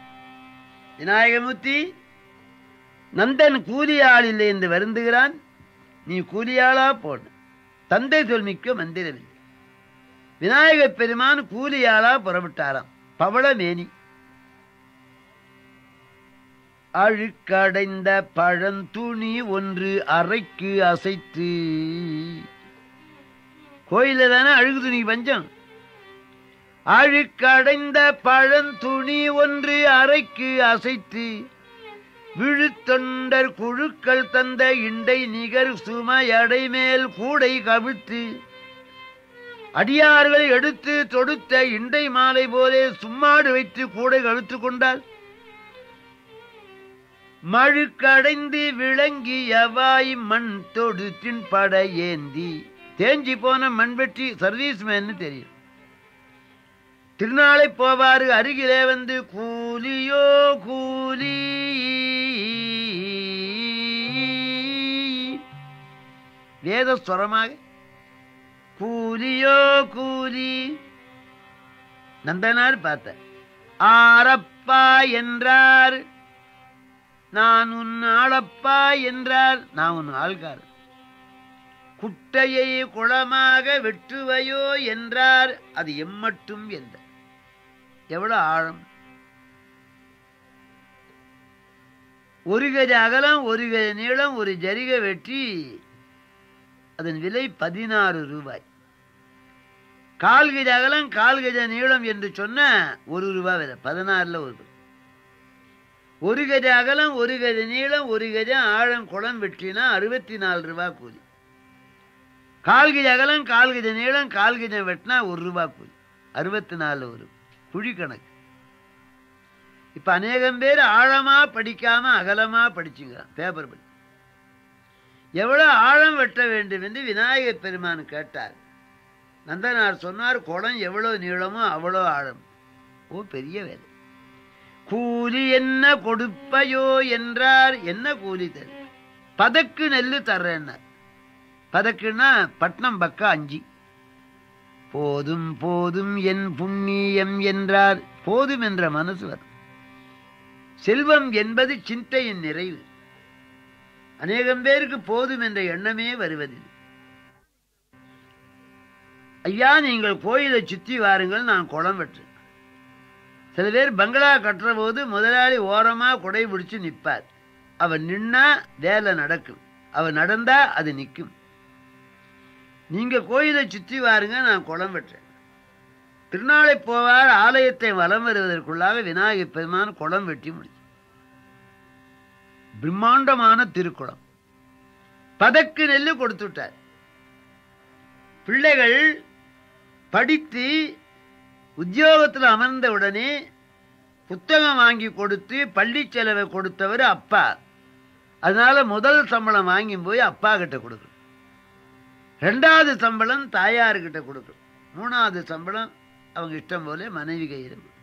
விநாயகமூர்த்தி, நந்தன் கூலியாளில் என்று வருந்துகிறான், நீ கூலியாளா போன தந்தை சொல்மிக்க மந்திரமில்லை. விநாயக பெருமான் கூலியாளா புறப்பட்டாராம். பவளமேனி அழுக்கடைந்த பழந்துணி ஒன்று அரைக்கு அசைத்து, கோயில தானே அழுகு துணி பஞ்சம். அழுக்கடைந்த பழந்துணி ஒன்று அரைக்கு அசைத்து, விழுத்தொண்டர் குழுக்கள் தந்த இண்டை நிகர் சுமையடை மேல் கூடை கவிழ்த்து, அடியார்களை எடுத்து தொடுத்த இண்டை மாலை போலே சும்மாடு வைத்து கூடை கவிழ்த்து கொண்டாள். மழுக்கடைந்து விளங்கியவாய் மண் தொடுத்தின் பட ஏந்தி, தேஞ்சி போன மண்வெட்டி சர்வீஸ் மேன் தெரியும். திருநாளை போவாரு, அருகிலே வந்து கூலியோ கூலி வேதஸ்வரமாக கூலியோ கூலி. நந்தனார் பார்த்த ஆரப்பா என்றார், நான் உன் ஆளப்பா என்றார், நான் உன் ஆள்கார். குட்டையை குளமாக வெட்டுவையோ என்றார், அது எம்மட்டும் என்றார். எவ்வளவு ஆழம்! 1 கஜ அகலம், 1 கஜ நீளம், 1 ஜரிகை வெட்டி. அதன் விலை 16 ரூபாய். 4 கஜ அகலம், 4 கஜ நீளம் என்று சொன்ன 1 ரூபாய் விலை, 16ல் 1. 1 கஜ அகலம், 1 கஜ நீளம், 1 கஜ ஆழம் குளம் வெட்டினா 64 ரூபாய் கூலி. 4 கஜ அகலம், 4 கஜ நீளம், 4 கஜம் வெட்டினா 1 ரூபாய் கூலி. 64 ஒரு குழி கணக்கு. இப்ப அநேகம் பேர் ஆழமா படிக்காம அகலமா படிச்சுங்கிறான், பேப்பர் படி. எவ்வளவு ஆழம் வெட்ட வேண்டும் என்று விநாயகர் பெருமான் கேட்டார். நந்தனார் சொன்னார், குளம் எவ்வளவு நீளமோ அவ்வளோ ஆழம். ஓ, பெரிய வேலை. கூலி என்ன கொடுப்பையோ என்றார், என்ன கூலி தரு? பதக்கு நெல்லு தர்றேன்னார். பதக்குன்னா பட்னம் பக்கா 5. போதும் போதும் என் புண்ணியம் என்றார். போதும் என்ற மனசு வரும். செல்வம் என்பது சிந்தையின் நிறைவு. அநேகம் பேருக்கு போதும் என்ற எண்ணமே வருவதில்லை. ஐயா, நீங்கள் கோயிலை சுற்றி வாருங்கள், நான் குளம் வெட்டு. சில பேர் பங்களா கட்டுற போது முதலாளி ஓரமாக குடை பிடிச்சி நிற்பார். அவர் நின்னா வேலை நடக்கும், அவர் நடந்தா அது நிற்கும். நீங்கள் கோயிலை சுற்றி வாருங்க, நான் குளம் வெட்டேன். திருநாளை போவார் ஆலயத்தை வலம் வருவதற்குள்ளாக விநாயகர் பெருமான் குளம் வெட்டி முடிச்சு. பிரம்மாண்டமான திருக்குளம். பதக்கு நெல்லு கொடுத்துட்டார். பிள்ளைகள் படித்து உத்தியோகத்தில் அமர்ந்தவுடனே புத்தகம் வாங்கி கொடுத்து பள்ளி செலவை கொடுத்தவர் அப்பா. அதனால முதல் சம்பளம் வாங்கி போய் அப்பா கிட்ட கொடுக்கும், 2வது சம்பளம் தாயார்கிட்ட கொடுக்கும், 3வது சம்பளம் அவங்க இஷ்டம் போல மனைவி கையிருக்கும்.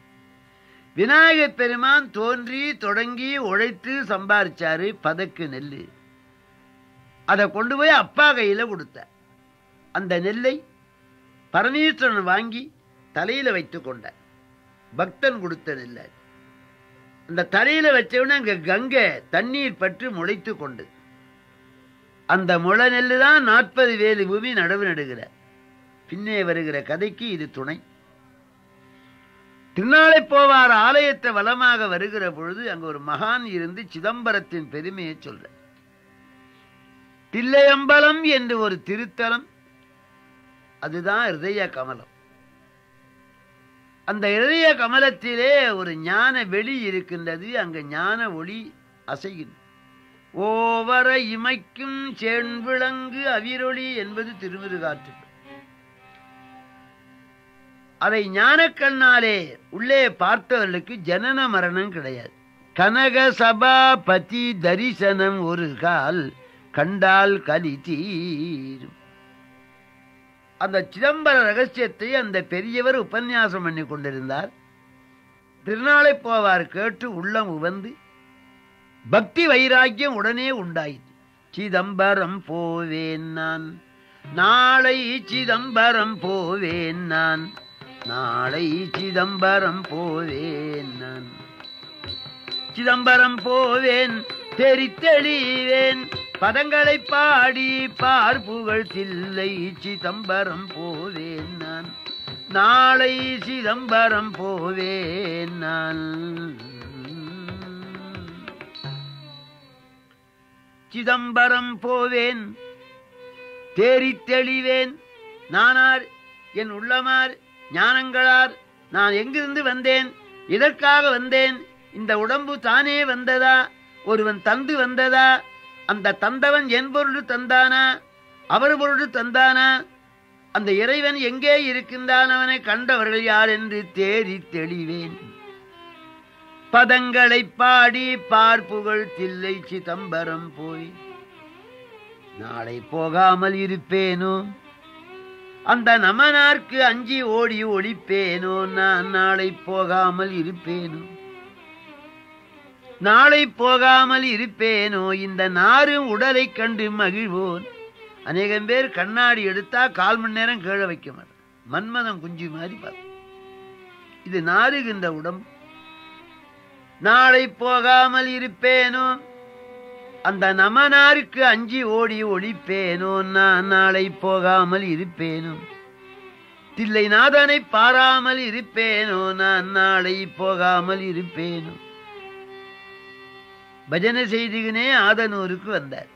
விநாயகர் பெருமான் தோன்றி தொடங்கி உழைத்து சம்பாதிச்சாரு பதக்கு நெல். அதை கொண்டு போய் அப்பா கையில் கொடுத்தார். அந்த நெல்லை பரமேஸ்வரன் வாங்கி தலையில வைத்து கொண்டார். பக்தன் கொடுத்த நெல்ல அந்த தலையில வச்சவன அங்க கங்கை தண்ணீர் பற்றி முளைத்து கொண்டு அந்த முளை நெல்லு தான் 40 வேலி பூமி நடவு நடுகிறார். பின்னே வருகிற கதைக்கு இது துணை. திருநாளை போவார் ஆலயத்தை வலமாக வருகிற பொழுது அங்கு ஒரு மகான் இருந்து சிதம்பரத்தின் பெருமையை சொல்ற. தில்லையம்பலம் என்று ஒரு திருத்தலம், அதுதான் ஹிருதய கமலம். அந்த ஹிருதய கமலத்திலே ஒரு ஞான வெளி இருக்கின்றது, அங்கு ஞான ஒளி அசைகின்றது. ஓவர இமைக்கும் செண்விளங்கு அவிரொளி என்பது திருவிருகாற்று. அதை ஞானக்கண்ணாலே உள்ளே பார்த்தவர்களுக்கு ஜனன மரணம் கிடையாது. கனக சபாபதி தரிசனம் ஒரு கால் கண்டால் கலி தீரும். அந்த சிதம்பர ரகசியத்தை அந்த பெரியவர் உபன்யாசம் பண்ணி கொண்டிருந்தார். திருநாளை போவார் கேட்டு உள்ளம் உவந்து பக்தி வைராக்கியம் உடனே உண்டாயிற்று. சிதம்பரம் போவேன் நான், நாளை சிதம்பரம் போவேன் நான், நாளை சிதம்பரம் போவேன் நான், சிதம்பரம் போவேன் தெரித்தெளிவேன் பதங்களை பாடி பார்ப்புகள் தில்லை சிதம்பரம் போவேன் நான், நாளை சிதம்பரம் போவேன் நான். சிதம்பரம் போவேன் தேரித்தெளிவேன் நானார் என் உள்ளமார் ஞானங்களார். நான் எங்கிருந்து வந்தேன், இதற்காக வந்தேன், இந்த உடம்பு தானே வந்ததா, ஒருவன் தந்து வந்ததா, அந்த தந்தவன் என் பொருள் தந்தானா, அவர் பொருள் தந்தானா, அந்த இறைவன் எங்கே இருக்கின்றானவனை கண்டவர்கள் யார் என்று தேறி தெளிவேன். பதங்களை பாடி பார்ப்புகள் தில்லை சிதம்பரம் போய் நாளை போகாமல் இருப்பேனோ, அந்த நமனார்க்கு அஞ்சி ஓடி ஒழிப்பேனோ, நான் நாளை போகாமல் இருப்பேனோ, நாளை போகாமல் இருப்பேனோ, இந்த நாரும் உடலை கண்டு மகிழ்வோன். அநேகம் பேர் கண்ணாடி எடுத்தா கால் மணி நேரம் கீழே வைக்க மாட்டார், மன்மதம் குஞ்சு மாதிரி பார்த்து. இது நாறுகின்ற உடம்பு. நாளை போகாமல் இருப்பேனோ, அந்த நமனாருக்கு அஞ்சி ஓடி ஒழிப்பேனோ, நான் நாளை போகாமல் இருப்பேனோ, தில்லைநாதனை பாராமல் இருப்பேனோ, நான் நாளை போகாமல் இருப்பேனோ. பஜனை செய்திகினே ஆதனூருக்கு வந்தார்.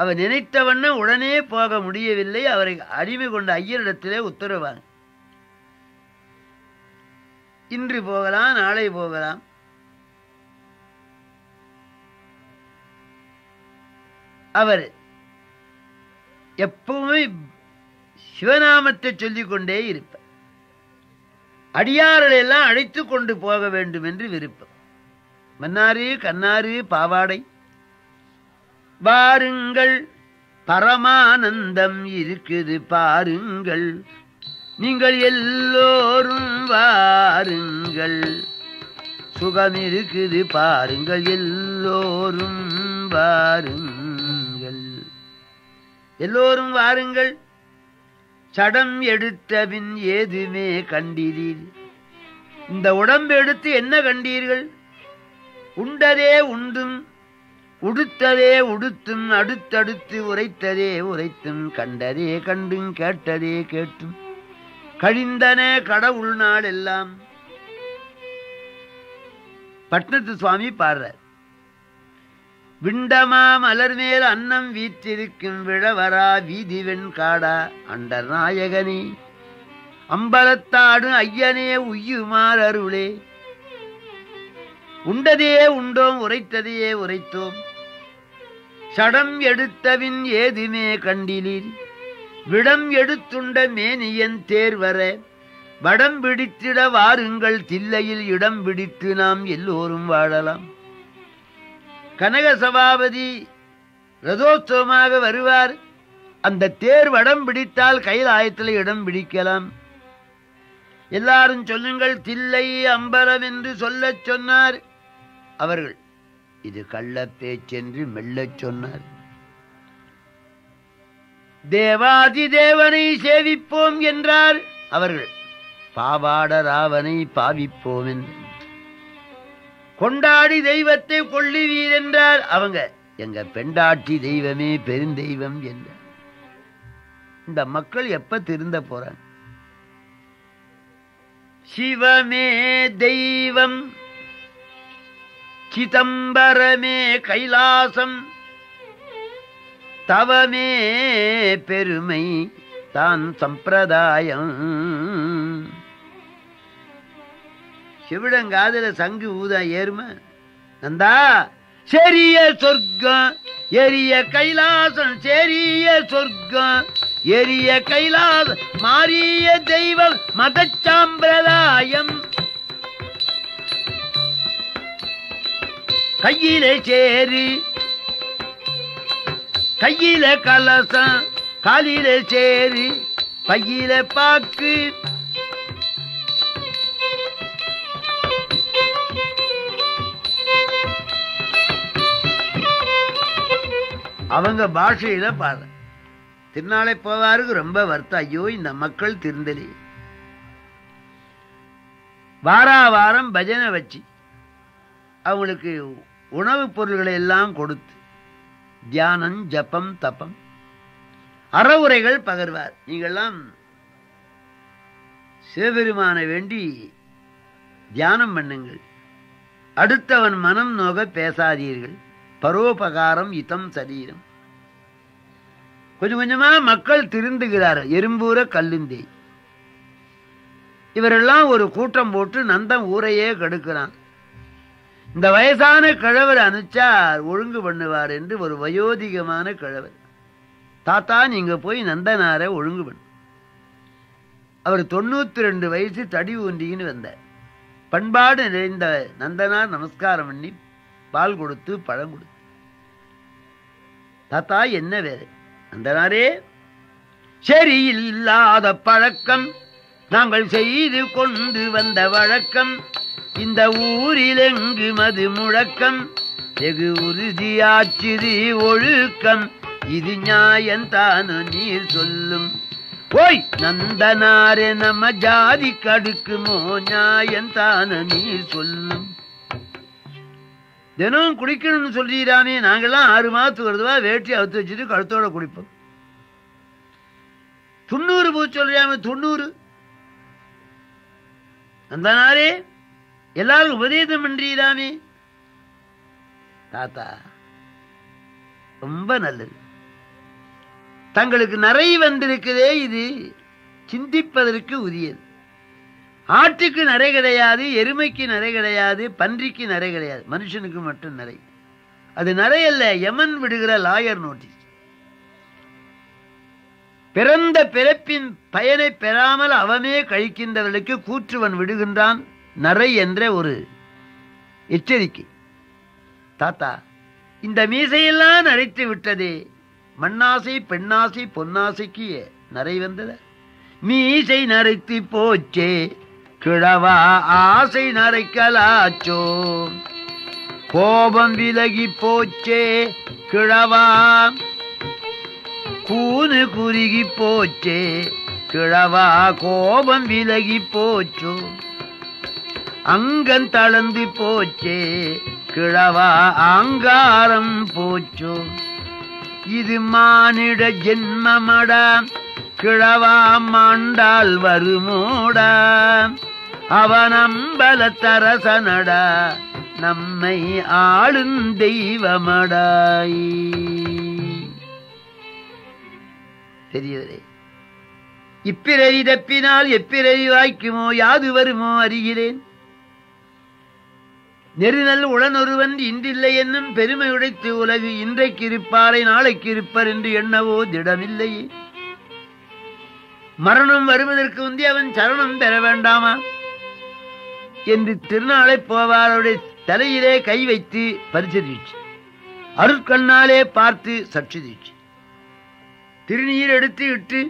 அவர் நினைத்தவண்ண உடனே போக முடியவில்லை. அவரை அடிமை கொண்ட ஐயரிடத்திலே உத்தரவாங்க, இன்று போகலாம் நாளை போகலாம். அவர் எப்பவுமே சிவநாமத்தை சொல்லிக்கொண்டே இருப்பார். அடியார்களெல்லாம் அழைத்து கொண்டு போக வேண்டும் என்று விருப்பம். மன்னாரு கண்ணாரு பாவாடை பாருங்கள், பரமானந்தம் இருக்குது பாருங்கள், நீங்கள் எல்லோரும் வாருங்கள், சுகம் இருக்குது பாருங்கள், எல்லோரும் வாருங்கள், எல்லோரும் வாருங்கள். சடம் எடுத்தபின் ஏதுமே கண்டீர்கள், இந்த உடம்பு எடுத்து என்ன கண்டீர்கள்? உண்டதே உண்டும், உடுத்ததே உடுத்தும், அடுத்தடுத்து உரைத்ததே உரைத்தும், கண்டதே கண்டும், கேட்டதே கேட்டும், கழிந்தன கடவுள் நாள் எல்லாம். பட்னத்து சுவாமி பாடுறார். விண்டமா மலர்மேல் அன்னம் வீற்றிருக்கும் விழவரா வீதி வெண்காடா அண்டர் நாயகனே, அம்பலத்தாடு ஐயனே உய்யுமார் அருளே, உண்டதையே உண்டோம், உரைத்ததையே உரைத்தோம், சடம் எடுத்தவின் ஏதுமே கண்டிலீர், விடம் எடுத்துண்ட மேனியன் தேர்வர வடம் பிடித்திட வாருங்கள், தில்லையில் இடம் பிடித்து நாம் எல்லோரும் வாழலாம். கனக சபாபதி ரதோத்சவமாக வருவார். அந்த தேர் வடம் பிடித்தால் கைலாயத்தில் இடம் பிடிக்கலாம். எல்லாரும் சொல்லுங்கள் தில்லை அம்பலம் என்று சொல்ல சொன்னார். அவர்கள் இது கள்ளப்பேச்சென்று மெல்ல சொன்னார். தேவாதி தேவனை சேவிப்போம் என்றார். அவர்கள் பாவாட ராவனை பாவிப்போம் என்றார். கொண்டாடி தெய்வத்தை கொள்ளுவீர் என்றார். அவங்க எங்க பெண்டாட்டி தெய்வமே பெருந்தெய்வம் என்றார். இந்த மக்கள் எப்ப திருந்த போறாங்க? சிவமே தெய்வம் சிதம்பரமே கைலாசம் தவமே பெருமை தான் சம்பிரதாயம். சிவிடங்காதுல சங்கு ஊதா ஏறும நந்தா செரிய சொர்க்கம் எரிய கைலாசம் செரிய சொர்க்கம் எரிய கைலாசம் மாறிய தெய்வம் மத சாம்பிரதாயம். கையிலே சேரு கையில கலசம் காலில சேரு பையில பாக்கு அவங்க பாஷையில பாரு. திருநாளை போவாருக்கு ரொம்ப வருத்தம், ஐயோ இந்த மக்கள் திருந்தலி. வாராவாரம் பஜனை வச்சு அவங்களுக்கு உணவுப் பொருள்களை எல்லாம் கொடுத்து தியானம் ஜபம் தபம் அறவுரைகள் பகர்வார். நீங்கள்லாம் சிவபெருமானை வேண்டி தியானம் பண்ணுங்கள், அடுத்தவன் மனம் நோக பேசாதீர்கள், பரோபகாரம் இதம் சரீரம். கொஞ்சம் கொஞ்சமா மக்கள் திருந்துகிறார். எறும்பூர கல்லுந்தே இவரெல்லாம் ஒரு கூட்டம் போட்டு நந்தம் ஊரையே கெடுக்கிறான். இந்த வயசான கிழவர் அனுச்சார் ஒழுங்கு பண்ணுவார் என்று ஒரு வயோதிகமான கிழவர், தாத்தா நீங்க போய் நந்தனாரை ஒழுங்கு பண்ணு. அவர் 92 வயசு தடி ஊன்றின்னு வந்தார். பண்பாடு நிறைந்த நந்தனார் நமஸ்காரம் பண்ணி பால் கொடுத்து பழம் கொடுத்து, தாத்தா என்ன வேறு நந்தனாரே சரி இல்லாத பழக்கம் நாங்கள் செய்து கொண்டு வந்த வழக்கம், இந்த ஊரில் எங்கு மது முழக்கம் வெகு உறுதியாச்சிறு ஒழுக்கம், இது நியாயந்தானு நீர் சொல்லும் ஓய் நந்தனாரே நம்ம ஜாதி கடுக்குமோ நியாயந்தானு நீர் சொல்லும். தினம் குடிக்கணும்னு சொல்லிடாமே, நாங்கள்லாம் 6 மாதத்துக்கு வருதுவா வேட்டி அவுத்து வச்சுட்டு கழுத்தோட குடிப்போம். 90 பூ சொல்லிடாம 90 நந்தனாரே எல்லாரும் உபதேசம் பண்றீராமே. தாத்தா ரொம்ப நல்லது, தங்களுக்கு நிறைய வந்திருக்குதே இது சிந்திப்பதற்கு உரியது. ஆட்டுக்கு நிறை கிடையாது, எருமைக்கு நிறை கிடையாது, பன்றிக்கு நிறை கிடையாது, மனுஷனுக்கு மட்டும் நிறை. அது நிறையல்ல, யமன் விடுகிற லாயர் நோட்டீஸ். பிறந்த பிறப்பின் பயனை பெறாமல் அவனே கழிக்கின்றவர்களுக்கு கூற்றுவன் விடுகின்றான் நரை என்ற ஒரு எச்சரிக்கை. தாத்தா இந்த மீசையெல்லாம் நரைத்து விட்டதே, மண்ணாசை பெண்ணாசை பொன்னாசைக்கு நரை வந்தத மீசை நரைத்து போச்சே கிழவா ஆசை நரைக்கலாச்சோ, கோபம் விலகி போச்சே கிழவா கூனு குறுகி போச்சே கிழவா கோபம் விலகி போச்சோ, அங்கன் தளந்து போச்சே கிழவா ஆங்காரம் போச்சோ, இது மானிட ஜென்மமடா கிழவா மாண்டால் வருமோடா அவனம்பலத்தரசனடா நம்மை ஆளும் தெய்வமடாய். தெரியவரே இப்பிறவி தப்பினால் எப்பிறவி வாய்க்குமோ யாது வருமோ அறிகிறேன், நெருநல் உளனொருவன் இன்றில்லை என்னும் பெருமை உடைத்து உலகு இன்றைக்கு இருப்பாரை நாளைக்கு இருப்பர் என்று எண்ணவோ திடமில்லையே, மரணம் வருவதற்கு வந்து அவன் சரணம் பெற வேண்டாமா என்று திருநாளை போவாருடைய தலையிலே கை வைத்து பரிசதிச்சு, அருட்கண்ணாலே பார்த்து சட்சிதிச்சு, திருநீர் எடுத்து விட்டு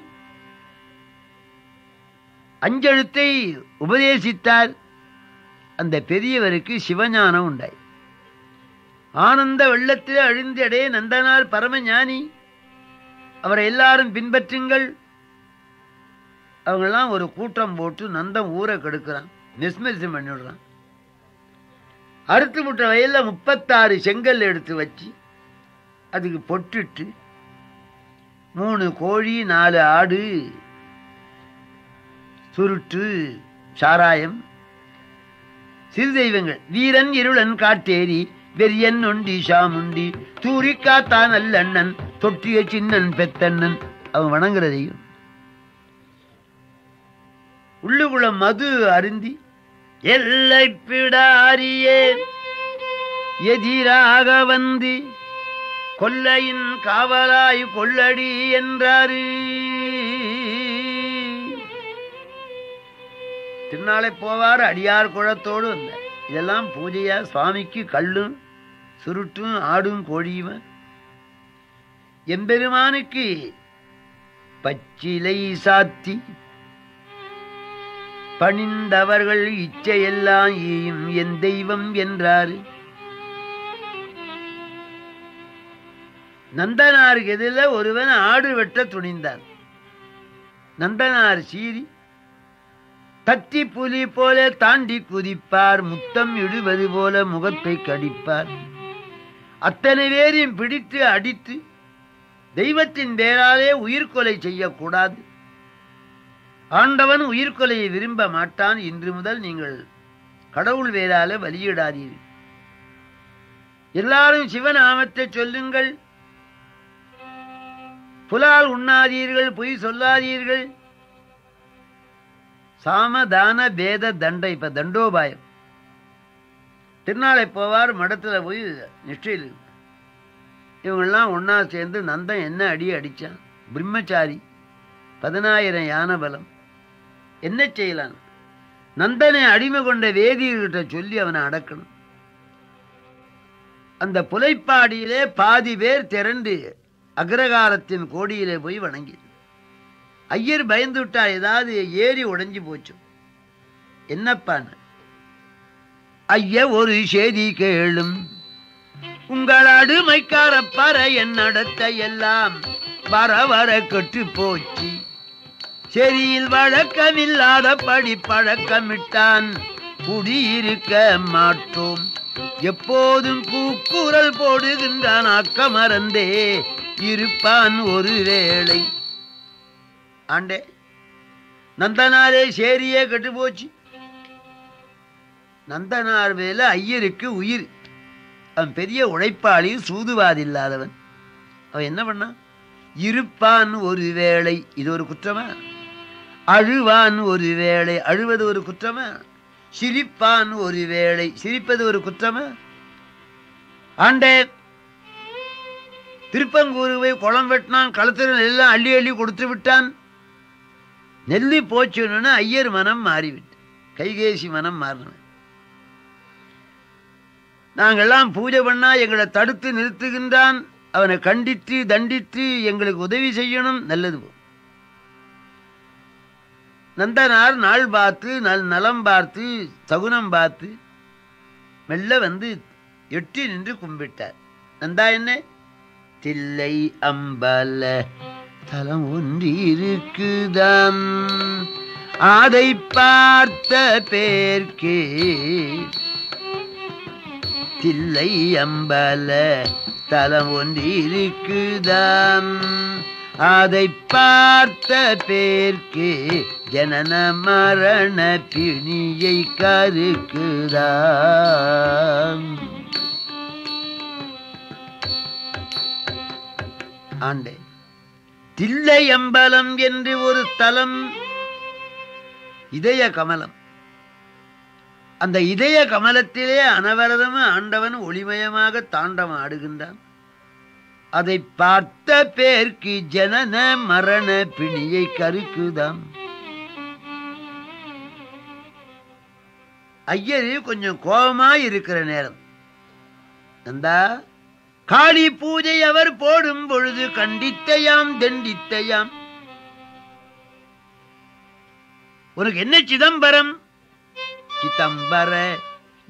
அஞ்செழுத்தை உபதேசித்தார். அந்த பெரியவருக்கு சிவஞானம் உண்டாய். ஆனந்த வெள்ளத்திலே அழிந்தடே நந்தனார் பரமஞானி, அவரை எல்லாரும் பின்பற்றுங்கள். அவங்கெல்லாம் ஒரு கூட்டம் போட்டு நந்தம் ஊரை கெடுக்கிறான், நிஸ்மிசம் பண்ணிவிடுறான். அறுத்து விட்ட வயலில் 36 செங்கல் எடுத்து வச்சு அதுக்கு பொட்டிட்டு 3 கோழி 4 ஆடு சுருட்டு சாராயம், சிறு தெய்வங்கள் வீரன் இருளன் காட்டேரி வெறியன் ஒண்டி சாமுண்டி தூரிக்காத்தான் அல்லண்ணன் தொற்றிய சின்னன் பெத்தண்ணன் அவன் வணங்குற தெய்வம். உள்ளுகுல மது அருந்தி எல்லை பிடாரியே எதிராக வந்து கொல்லையின் காவலாய் கொள்ளடி என்றாரு. திருநாளை போவார் அடியார் குழத்தோடு வந்தார். இதெல்லாம் பூஜையா சுவாமிக்கு கல்லும் சுருட்டும் ஆடும் கோழியும். எம்பெருமானுக்கு பச்சிலை சாத்தி பணிந்தவர்கள் இச்சையெல்லாம் ஈயும் என் தெய்வம் என்றார். நந்தனாருக்கு எதில ஒருவன் ஆடு வெட்ட துணிந்தார். நந்தனார் சீறி தத்தி புலி போல தாண்டி குதிப்பார், முத்தம் இடுவது போல முகத்தை கடிப்பார். அத்தனை பேரையும் பிடித்து அடித்து தெய்வத்தின் பேராலே உயிர்கொலை செய்யக்கூடாது. ஆண்டவன் உயிர்கொலையை விரும்ப மாட்டான். இன்று முதல் நீங்கள் கடவுள் வேறால வலியிடாதீர்கள். எல்லாரும் சிவநாமத்தை சொல்லுங்கள், புலால் உண்ணாதீர்கள், பொய் சொல்லாதீர்கள். சாமதான பேத தண்டை, இப்ப தண்டோபாயம். திருநாளை போவார் மடத்துல போய் நிஷ்டையில் இவங்கெல்லாம் ஒன்னா சேர்ந்து நந்தன் என்ன அடியை அடித்தான். பிரம்மச்சாரி 10000 யான பலம், என்ன செய்யலாம்? நந்தனை அடிமை கொண்ட வேதியர்கிட்ட சொல்லி அவனை அடக்கணும். அந்த புலைப்பாடியிலே பாதி பேர் திரண்டு அக்ரகாரத்தின் கோடியிலே போய் வணங்கி ஐயர் பயந்துட்டா, ஏதாவது ஏறி உடைஞ்சு போச்சு. என்னப்பான் ஐயா ஒரு செய்தி கேளும், உங்களாடு மைக்காரப்பார என் நடத்த எல்லாம் வர வர கெட்டு போச்சு. செரியில் வழக்கமில்லாதபடி பழக்கமிட்டான் குடியிருக்க மாட்டோம். எப்போதும் கூக்குரல் போடுகின்றான் அக்க மறந்தே இருப்பான் ஒரு வேளை. ஆண்டே நந்தனாரே சேரியே கெட்டு போச்சு. நந்தனார் மேல ஐயருக்கு உயிர். அவன் பெரிய உழைப்பாளி, சூதுவாதில்லாதவன். அவன் என்ன பண்ணான்? இருப்பான் ஒரு வேளை, இது ஒரு குற்றமா? அழுவான் ஒரு வேளை, அழுவது ஒரு குற்றமா? சிரிப்பான் ஒரு வேளை, சிரிப்பது ஒரு குற்றமா? ஆண்டே திருப்பங்கூருவை குளம் வெட்டினான், களத்துல எல்லாம் அள்ளி அள்ளி கொடுத்து விட்டான், நெல்லி போச்சுன்னு ஐயர் மனம் மாறிவிட்டு கைகேசி மனம் மாறின. நாங்கள்லாம் பூஜை பண்ணா எங்களை தடுத்து நிறுத்துகின்றான், அவனை கண்டித்து தண்டித்து எங்களுக்கு உதவி செய்யணும். நல்லது போ. நந்தனார் நாள் பார்த்து நலம் பார்த்து சகுனம் பார்த்து மெல்ல வந்து எட்டி நின்று கும்பிட்டார். நந்தா என்ன தில்லை அம்பல தலம் ஒன்றிருக்குதாம், அதை பார்த்த பேர்க்கே தில்லை அம்பல தலம் ஒன்றிருக்குதாம், அதை பார்த்த பேர்க்கே ஜனன மரண பிணியை கருக்குதாம். ஆண்டே தில்லை அம்பலம் என்று ஒரு தலம், இதய கமலம். அந்த இதய கமலத்திலே அனவரதம் ஆண்டவன் ஒளிமயமாக தாண்டம் ஆடுகின்றான். அதை பார்த்த பேர்க்கு ஜனன மரண பிணியை கருக்குதாம். ஐயரு கொஞ்சம் கோபமாய் இருக்கிற நேரம், நந்தா காளி பூஜை அவர் போடும் பொழுது கண்டித்தையாம் தண்டித்தையாம். உனக்கு என்ன சிதம்பரம்? சிதம்பர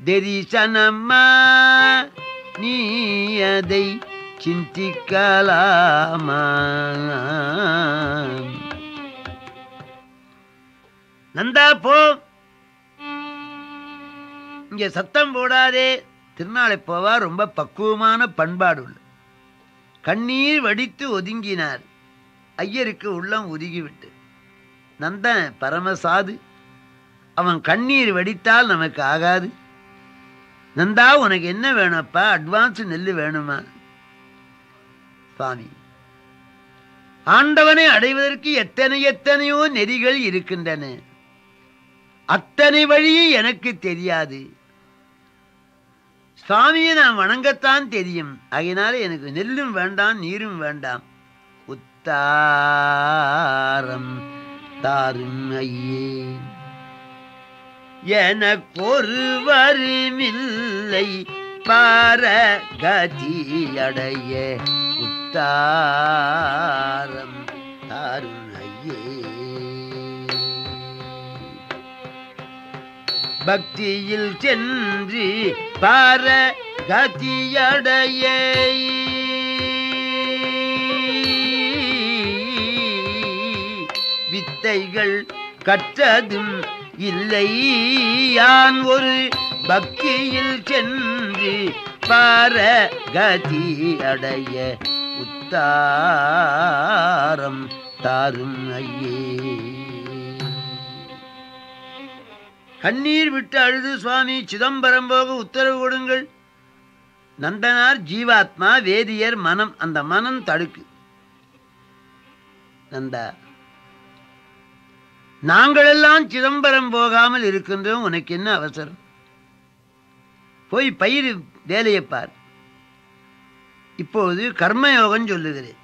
தரிசனம்மா நீ அதை சிந்திக்கலாமா? நந்தா போ, இங்க சத்தம் போடாதே. திருநாளை போவா ரொம்ப பக்குவமான பண்பாடு உள்ள, கண்ணீர் வடித்து ஒதுங்கினார். ஐயருக்கு உள்ளம் ஒதுங்கிவிட்டு, நந்தன் பரமசாது, அவன் கண்ணீர் வெடித்தால் நமக்கு ஆகாது. நந்தா, உனக்கு என்ன வேணும்ப்பா? அட்வான்ஸ் நெல் வேணுமா? சுவாமி, ஆண்டவனை அடைவதற்கு எத்தனை எத்தனையோ நெறிகள் இருக்கின்றன. அத்தனை வழியே எனக்கு தெரியாது. சுவாமியை நான் வணங்கத்தான் தெரியும். அதனால எனக்கு நெல்லும் வேண்டாம், நீரும் வேண்டாம். உத்தாரம் தாரும் ஐயே, எனக்கொருவருமில்லை பரகதியடைய. உத்தாரம் தாரும் ஐயே, பக்தியில் சென்று பரகதியடைய. வித்தைகள் கற்றதும் இல்லை யான் ஒரு பக்தியில் சென்று பரகதியடைய. உத்தாரம் தாரும் ஐயே. கண்ணீர் விட்டு அழுது, சுவாமி சிதம்பரம் போக உத்தரவு கொடுங்கள். நந்தனார் ஜீவாத்மா, வேதியர் மனம். அந்த மனம் தடுக்கு. நந்தா, நாங்களெல்லாம் சிதம்பரம் போகாமல் இருக்கின்றோம். உனக்கு என்ன அவசரம்? போய் பயிர் வேலையை பார். இப்போது கர்மயோகம் சொல்லுகிறேன்.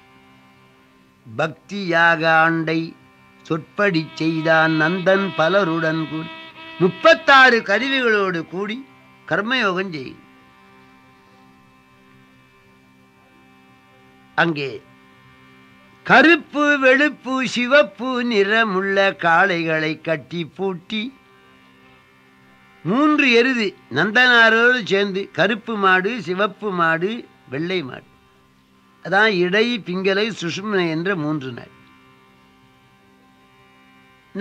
பக்தியாக ஆண்டை சொற்படி செய்தான் நந்தன் பலருடன் கூடி 36 கருவிகளோடு கூடி கர்மயோகம் செய். அங்கே கருப்பு வெளுப்பு சிவப்பு நிறமுள்ள காளைகளை கட்டி பூட்டி 3 எருது நந்தனாரோடு சேர்ந்து, கருப்பு மாடு, சிவப்பு மாடு, வெள்ளை மாடு, அதான் இடை, பிங்களை, சுஷும்னை என்ற 3 நாள்.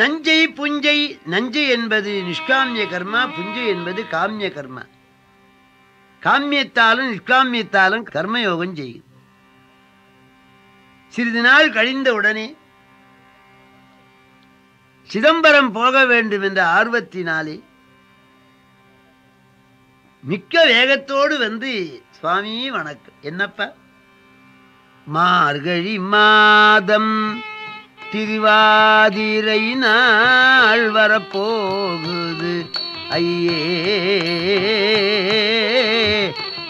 நஞ்சை புஞ்சை. நஞ்சை என்பது நிஷ்காமிய கர்மா, புஞ்சை என்பது காமிய கர்மா. காமியத்தாலும் நிஷ்காமியத்தாலும் கர்மயோகம் செய்யும். சிறிது நாள் கழிந்த உடனே சிதம்பரம் போக வேண்டும் என்ற ஆர்வத்தினாலே மிக்க வேகத்தோடு வந்து, சுவாமி வணக்கம். என்னப்பா? மார்கழி மாதம் திருவாதிரை நாள் வரப்போகுது ஐயே,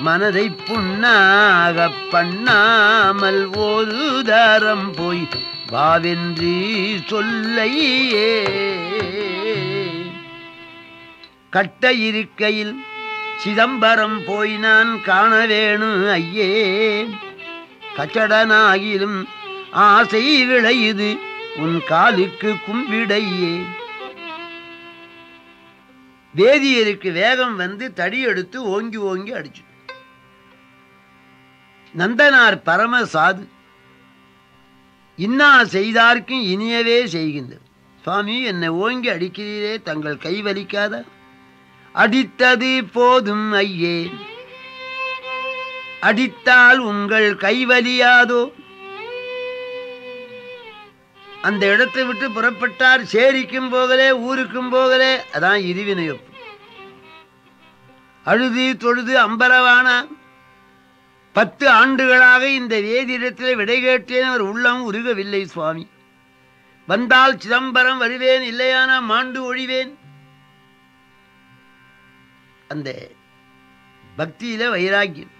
மனதை புண்ணாக பண்ணாமல் ஒரு தரம் போய் வாவென்று சொல்லையே. கட்ட இருக்கையில் சிதம்பரம் போய் நான் காண வேணும் ஐயே. கச்சடனாகிலும் ஆசை விளையுது உன் காலுக்கு கும்பிடையே. வேதியருக்கு வேகம் வந்து தடி எடுத்து ஓங்கி ஓங்கி அடிச்சு. நந்தனார் பரம சாது, இன்னா செய்தார்க்கும் இனியவே செய்கின்ற. சுவாமி, என்னை ஓங்கி அடிக்கிறீரே, தங்கள் கை வலிக்காத? அடித்தது போதும் ஐயே, அடித்தால் உங்கள் கை வலியாதோ? அந்த இடத்தை விட்டு புறப்பட்டார். சேரிக்கும் போகலே, ஊருக்கும் போகலே. அதான் இருவினையொப்பு. அழுது தொழுது அம்பரவான 10 ஆண்டுகளாக இந்த வேதியிடத்தில் விடை கேட்டேன். அவர் உள்ளம் உருகவில்லை. சுவாமி, வந்தால் சிதம்பரம் வருவேன், இல்லையானா மாண்டு ஒழிவேன். அந்த பக்தியில வைராக்கியம்.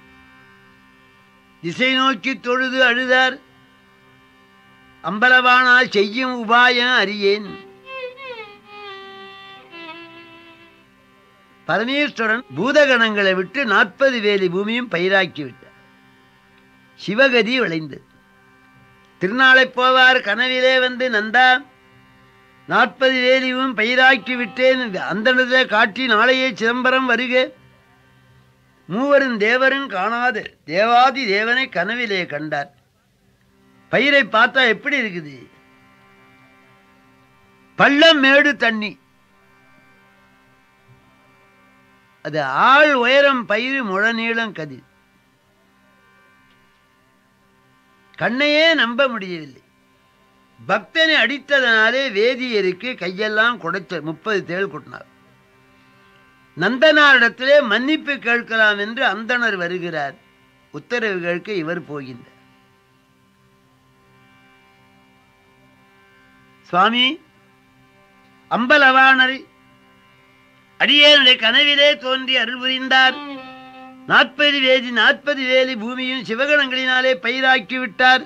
திசை நோக்கி தொழுது அழுதார். அம்பலவானா செய்யும் உபாயம் அறியேன். பரமேஸ்வரன் பூதகணங்களை விட்டு 40 வேலி பூமியும் பயிராக்கிவிட்டார். சிவகதி விளைந்தது. திருநாளை போவார். கனவிலே வந்து, நந்தா, 40 வேலியும் பயிராக்கி விட்டேன். அந்தனத்தை காட்டி நாளையே சிதம்பரம் வருக. மூவரும் தேவரும் காணாது தேவாதி தேவனை கனவிலே கண்டார். பயிரை பார்த்தா எப்படி இருக்குது? பள்ளம் மேடு தண்ணி. அது ஆள் உயரம் பயிர், முழநீளம் கதி. கண்ணையே நம்ப முடியவில்லை. பக்தனை அடித்ததனாலே வேதியருக்கு கையெல்லாம் கொடைச்ச 30 தேள் கொட்டினார். நந்தனாரிடத்திலே மன்னிப்பு கேட்கலாம் என்று அந்தணர் வருகிறார். உத்தரவு கேட்க இவர் போகின்றார். சுவாமி, அம்பலவாணரை அடியேனுடைய கனவிலே தோன்றி அருள் புரிந்தார். 40 வேலி பூமியும் சிவகணங்களினாலே பயிராக்கி விட்டார்.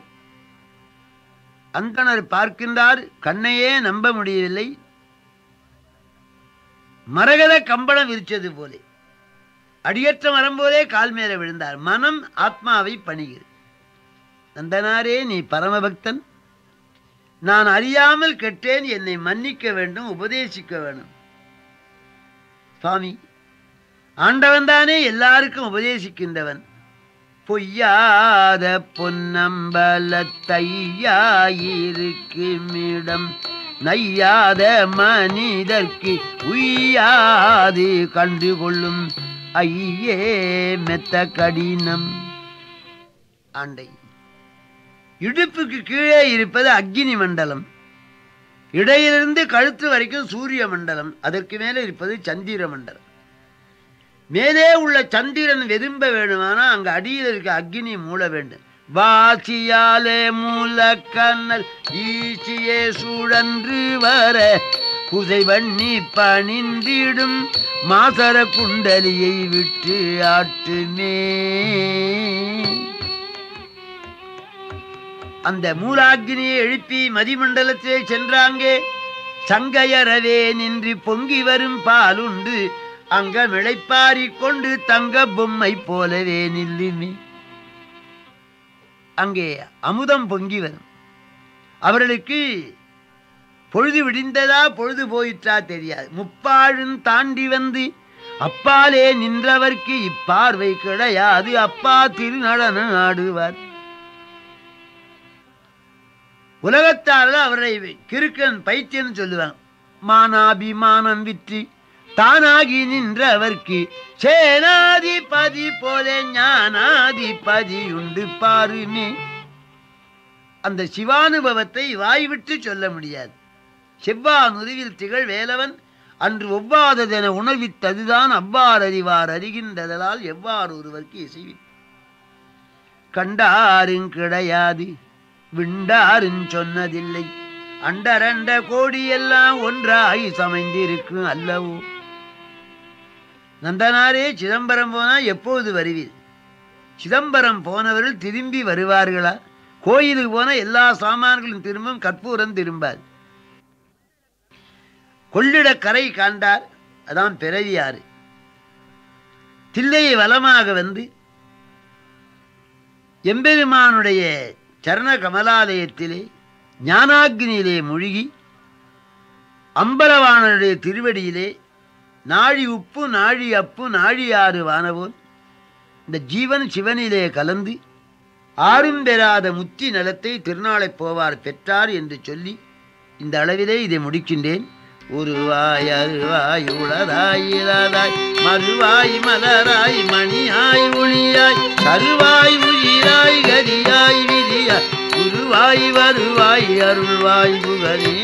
அந்தனர் பார்க்கின்றார், கண்ணையே நம்ப முடியவில்லை. மரகத கம்பளம் விரிச்சது போலே அடியற்ற மரம் போலே கால் மேல விழுந்தார். மனம் ஆத்மாவை பணிகிறது. நந்தனாரே, நீ பரமபக்தன். நான் அறியாமல் கெட்டேன், என்னை மன்னிக்க வேண்டும், உபதேசிக்க வேண்டும். சுவாமி, ஆண்டவன் தானே எல்லாருக்கும் உபதேசிக்கின்றவன். பொய்யாத பொன்னம்பலத்தையாயிருக்குமிடம் நையாத மனிதர்க்கு உய்யாது கண்டுகொள்ளும் ஐயே மெத்த கடினம். ஆண்டை இடுப்புக்கு கீழே இருப்பது அக்னி மண்டலம், இடையிலிருந்து கழுத்து வரைக்கும் சூரிய மண்டலம், அதற்கு மேலே இருப்பது சந்திர மண்டலம். மேலே உள்ள சந்திரன் வெதும்ப வேண்டுமானா அங்கு அடியில் இருக்க அக்னி மூல வேண்டும். வாசியாலே மூல கண்ணல் ஈசியே சுழன்று வர புதை வண்ணி பணிந்திடும் மாசர குண்டலியை விட்டு ஆட்டுமே. அந்த மூலாக்னியை எழுப்பி மதிமண்டலத்திலே சென்றாங்கே சங்கையறவே நின்று பொங்கி வரும் பாலுண்டு அங்க விளைப்பாரி கொண்டு தங்க பொம்மை போலவே நில்லுமே. அங்கே அமுதம் பொங்கி வரும். அவர்களுக்கு பொழுது விடிந்ததா பொழுது போயிற்றா தெரியாது. முப்பாழும் தாண்டி வந்து அப்பாலே நின்றவர்க்கு இப்பார்வை கிடையாது. அப்பா திருநடன ஆடுவார். உலகத்தால் அவரை கிறுக்கன் பைத்தியன்னு சொல்லுவாங்க. மானாபிமானம் விற்றி தானாகி நின்றவர்க்கு சேனாதிபதி போல ஞானாதிபதி உண்டு பாருமே. அந்த சிவானுபவத்தை வாய்விட்டு சொல்ல முடியாது. செவ்வா நுருவில் திகழ் வேலவன் அன்று ஒவ்வாததென உணர்வித்ததுதான் அவ்வாறு அறிவார் அறிகின்றதலால் எவ்வாறு ஒருவர்க்கு இசைவி. கண்டாரும் கிடையாது, விண்டாரும் சொன்னதில்லை, அண்டரண்ட கோடியெல்லாம் ஒன்றாகி சமைந்திருக்கும் அல்லவோ. நந்தனாரே, சிதம்பரம் போனால் எப்போது வருவீர்? சிதம்பரம் போனவர்கள் திரும்பி வருவார்களா? கோயிலுக்கு போனால் எல்லா சாமான்களும் திரும்பும், கற்பூரம் திரும்பாது. கொள்ளிடக்கரை காண்டார், அதான் பிறவியாறு. தில்லையை வலமாக வந்து எம்பெருமானுடைய சரண கமலாலயத்திலே ஞானாக்னியிலே மூழ்கி அம்பலவாணனுடைய திருவடியிலே நாழி உப்பு நாழி அப்பு நாழி ஆறு வானவோன் இந்த ஜீவன் சிவனிலே கலந்து ஆறும் பெறாத முத்தி நலத்தை திருநாளை போவார் பெற்றார் என்று சொல்லி இந்த அளவிலே இதை முடிக்கின்றேன். உருவாய் அருவாய் உளதாய் இளதாய் மறுவாய் மலராய் மணியாய் ஒளியாய் கருவாய் உயிராய் கதியாய் விதியாய் உருவாய் வருவாய் அருள்வாய் புகழே.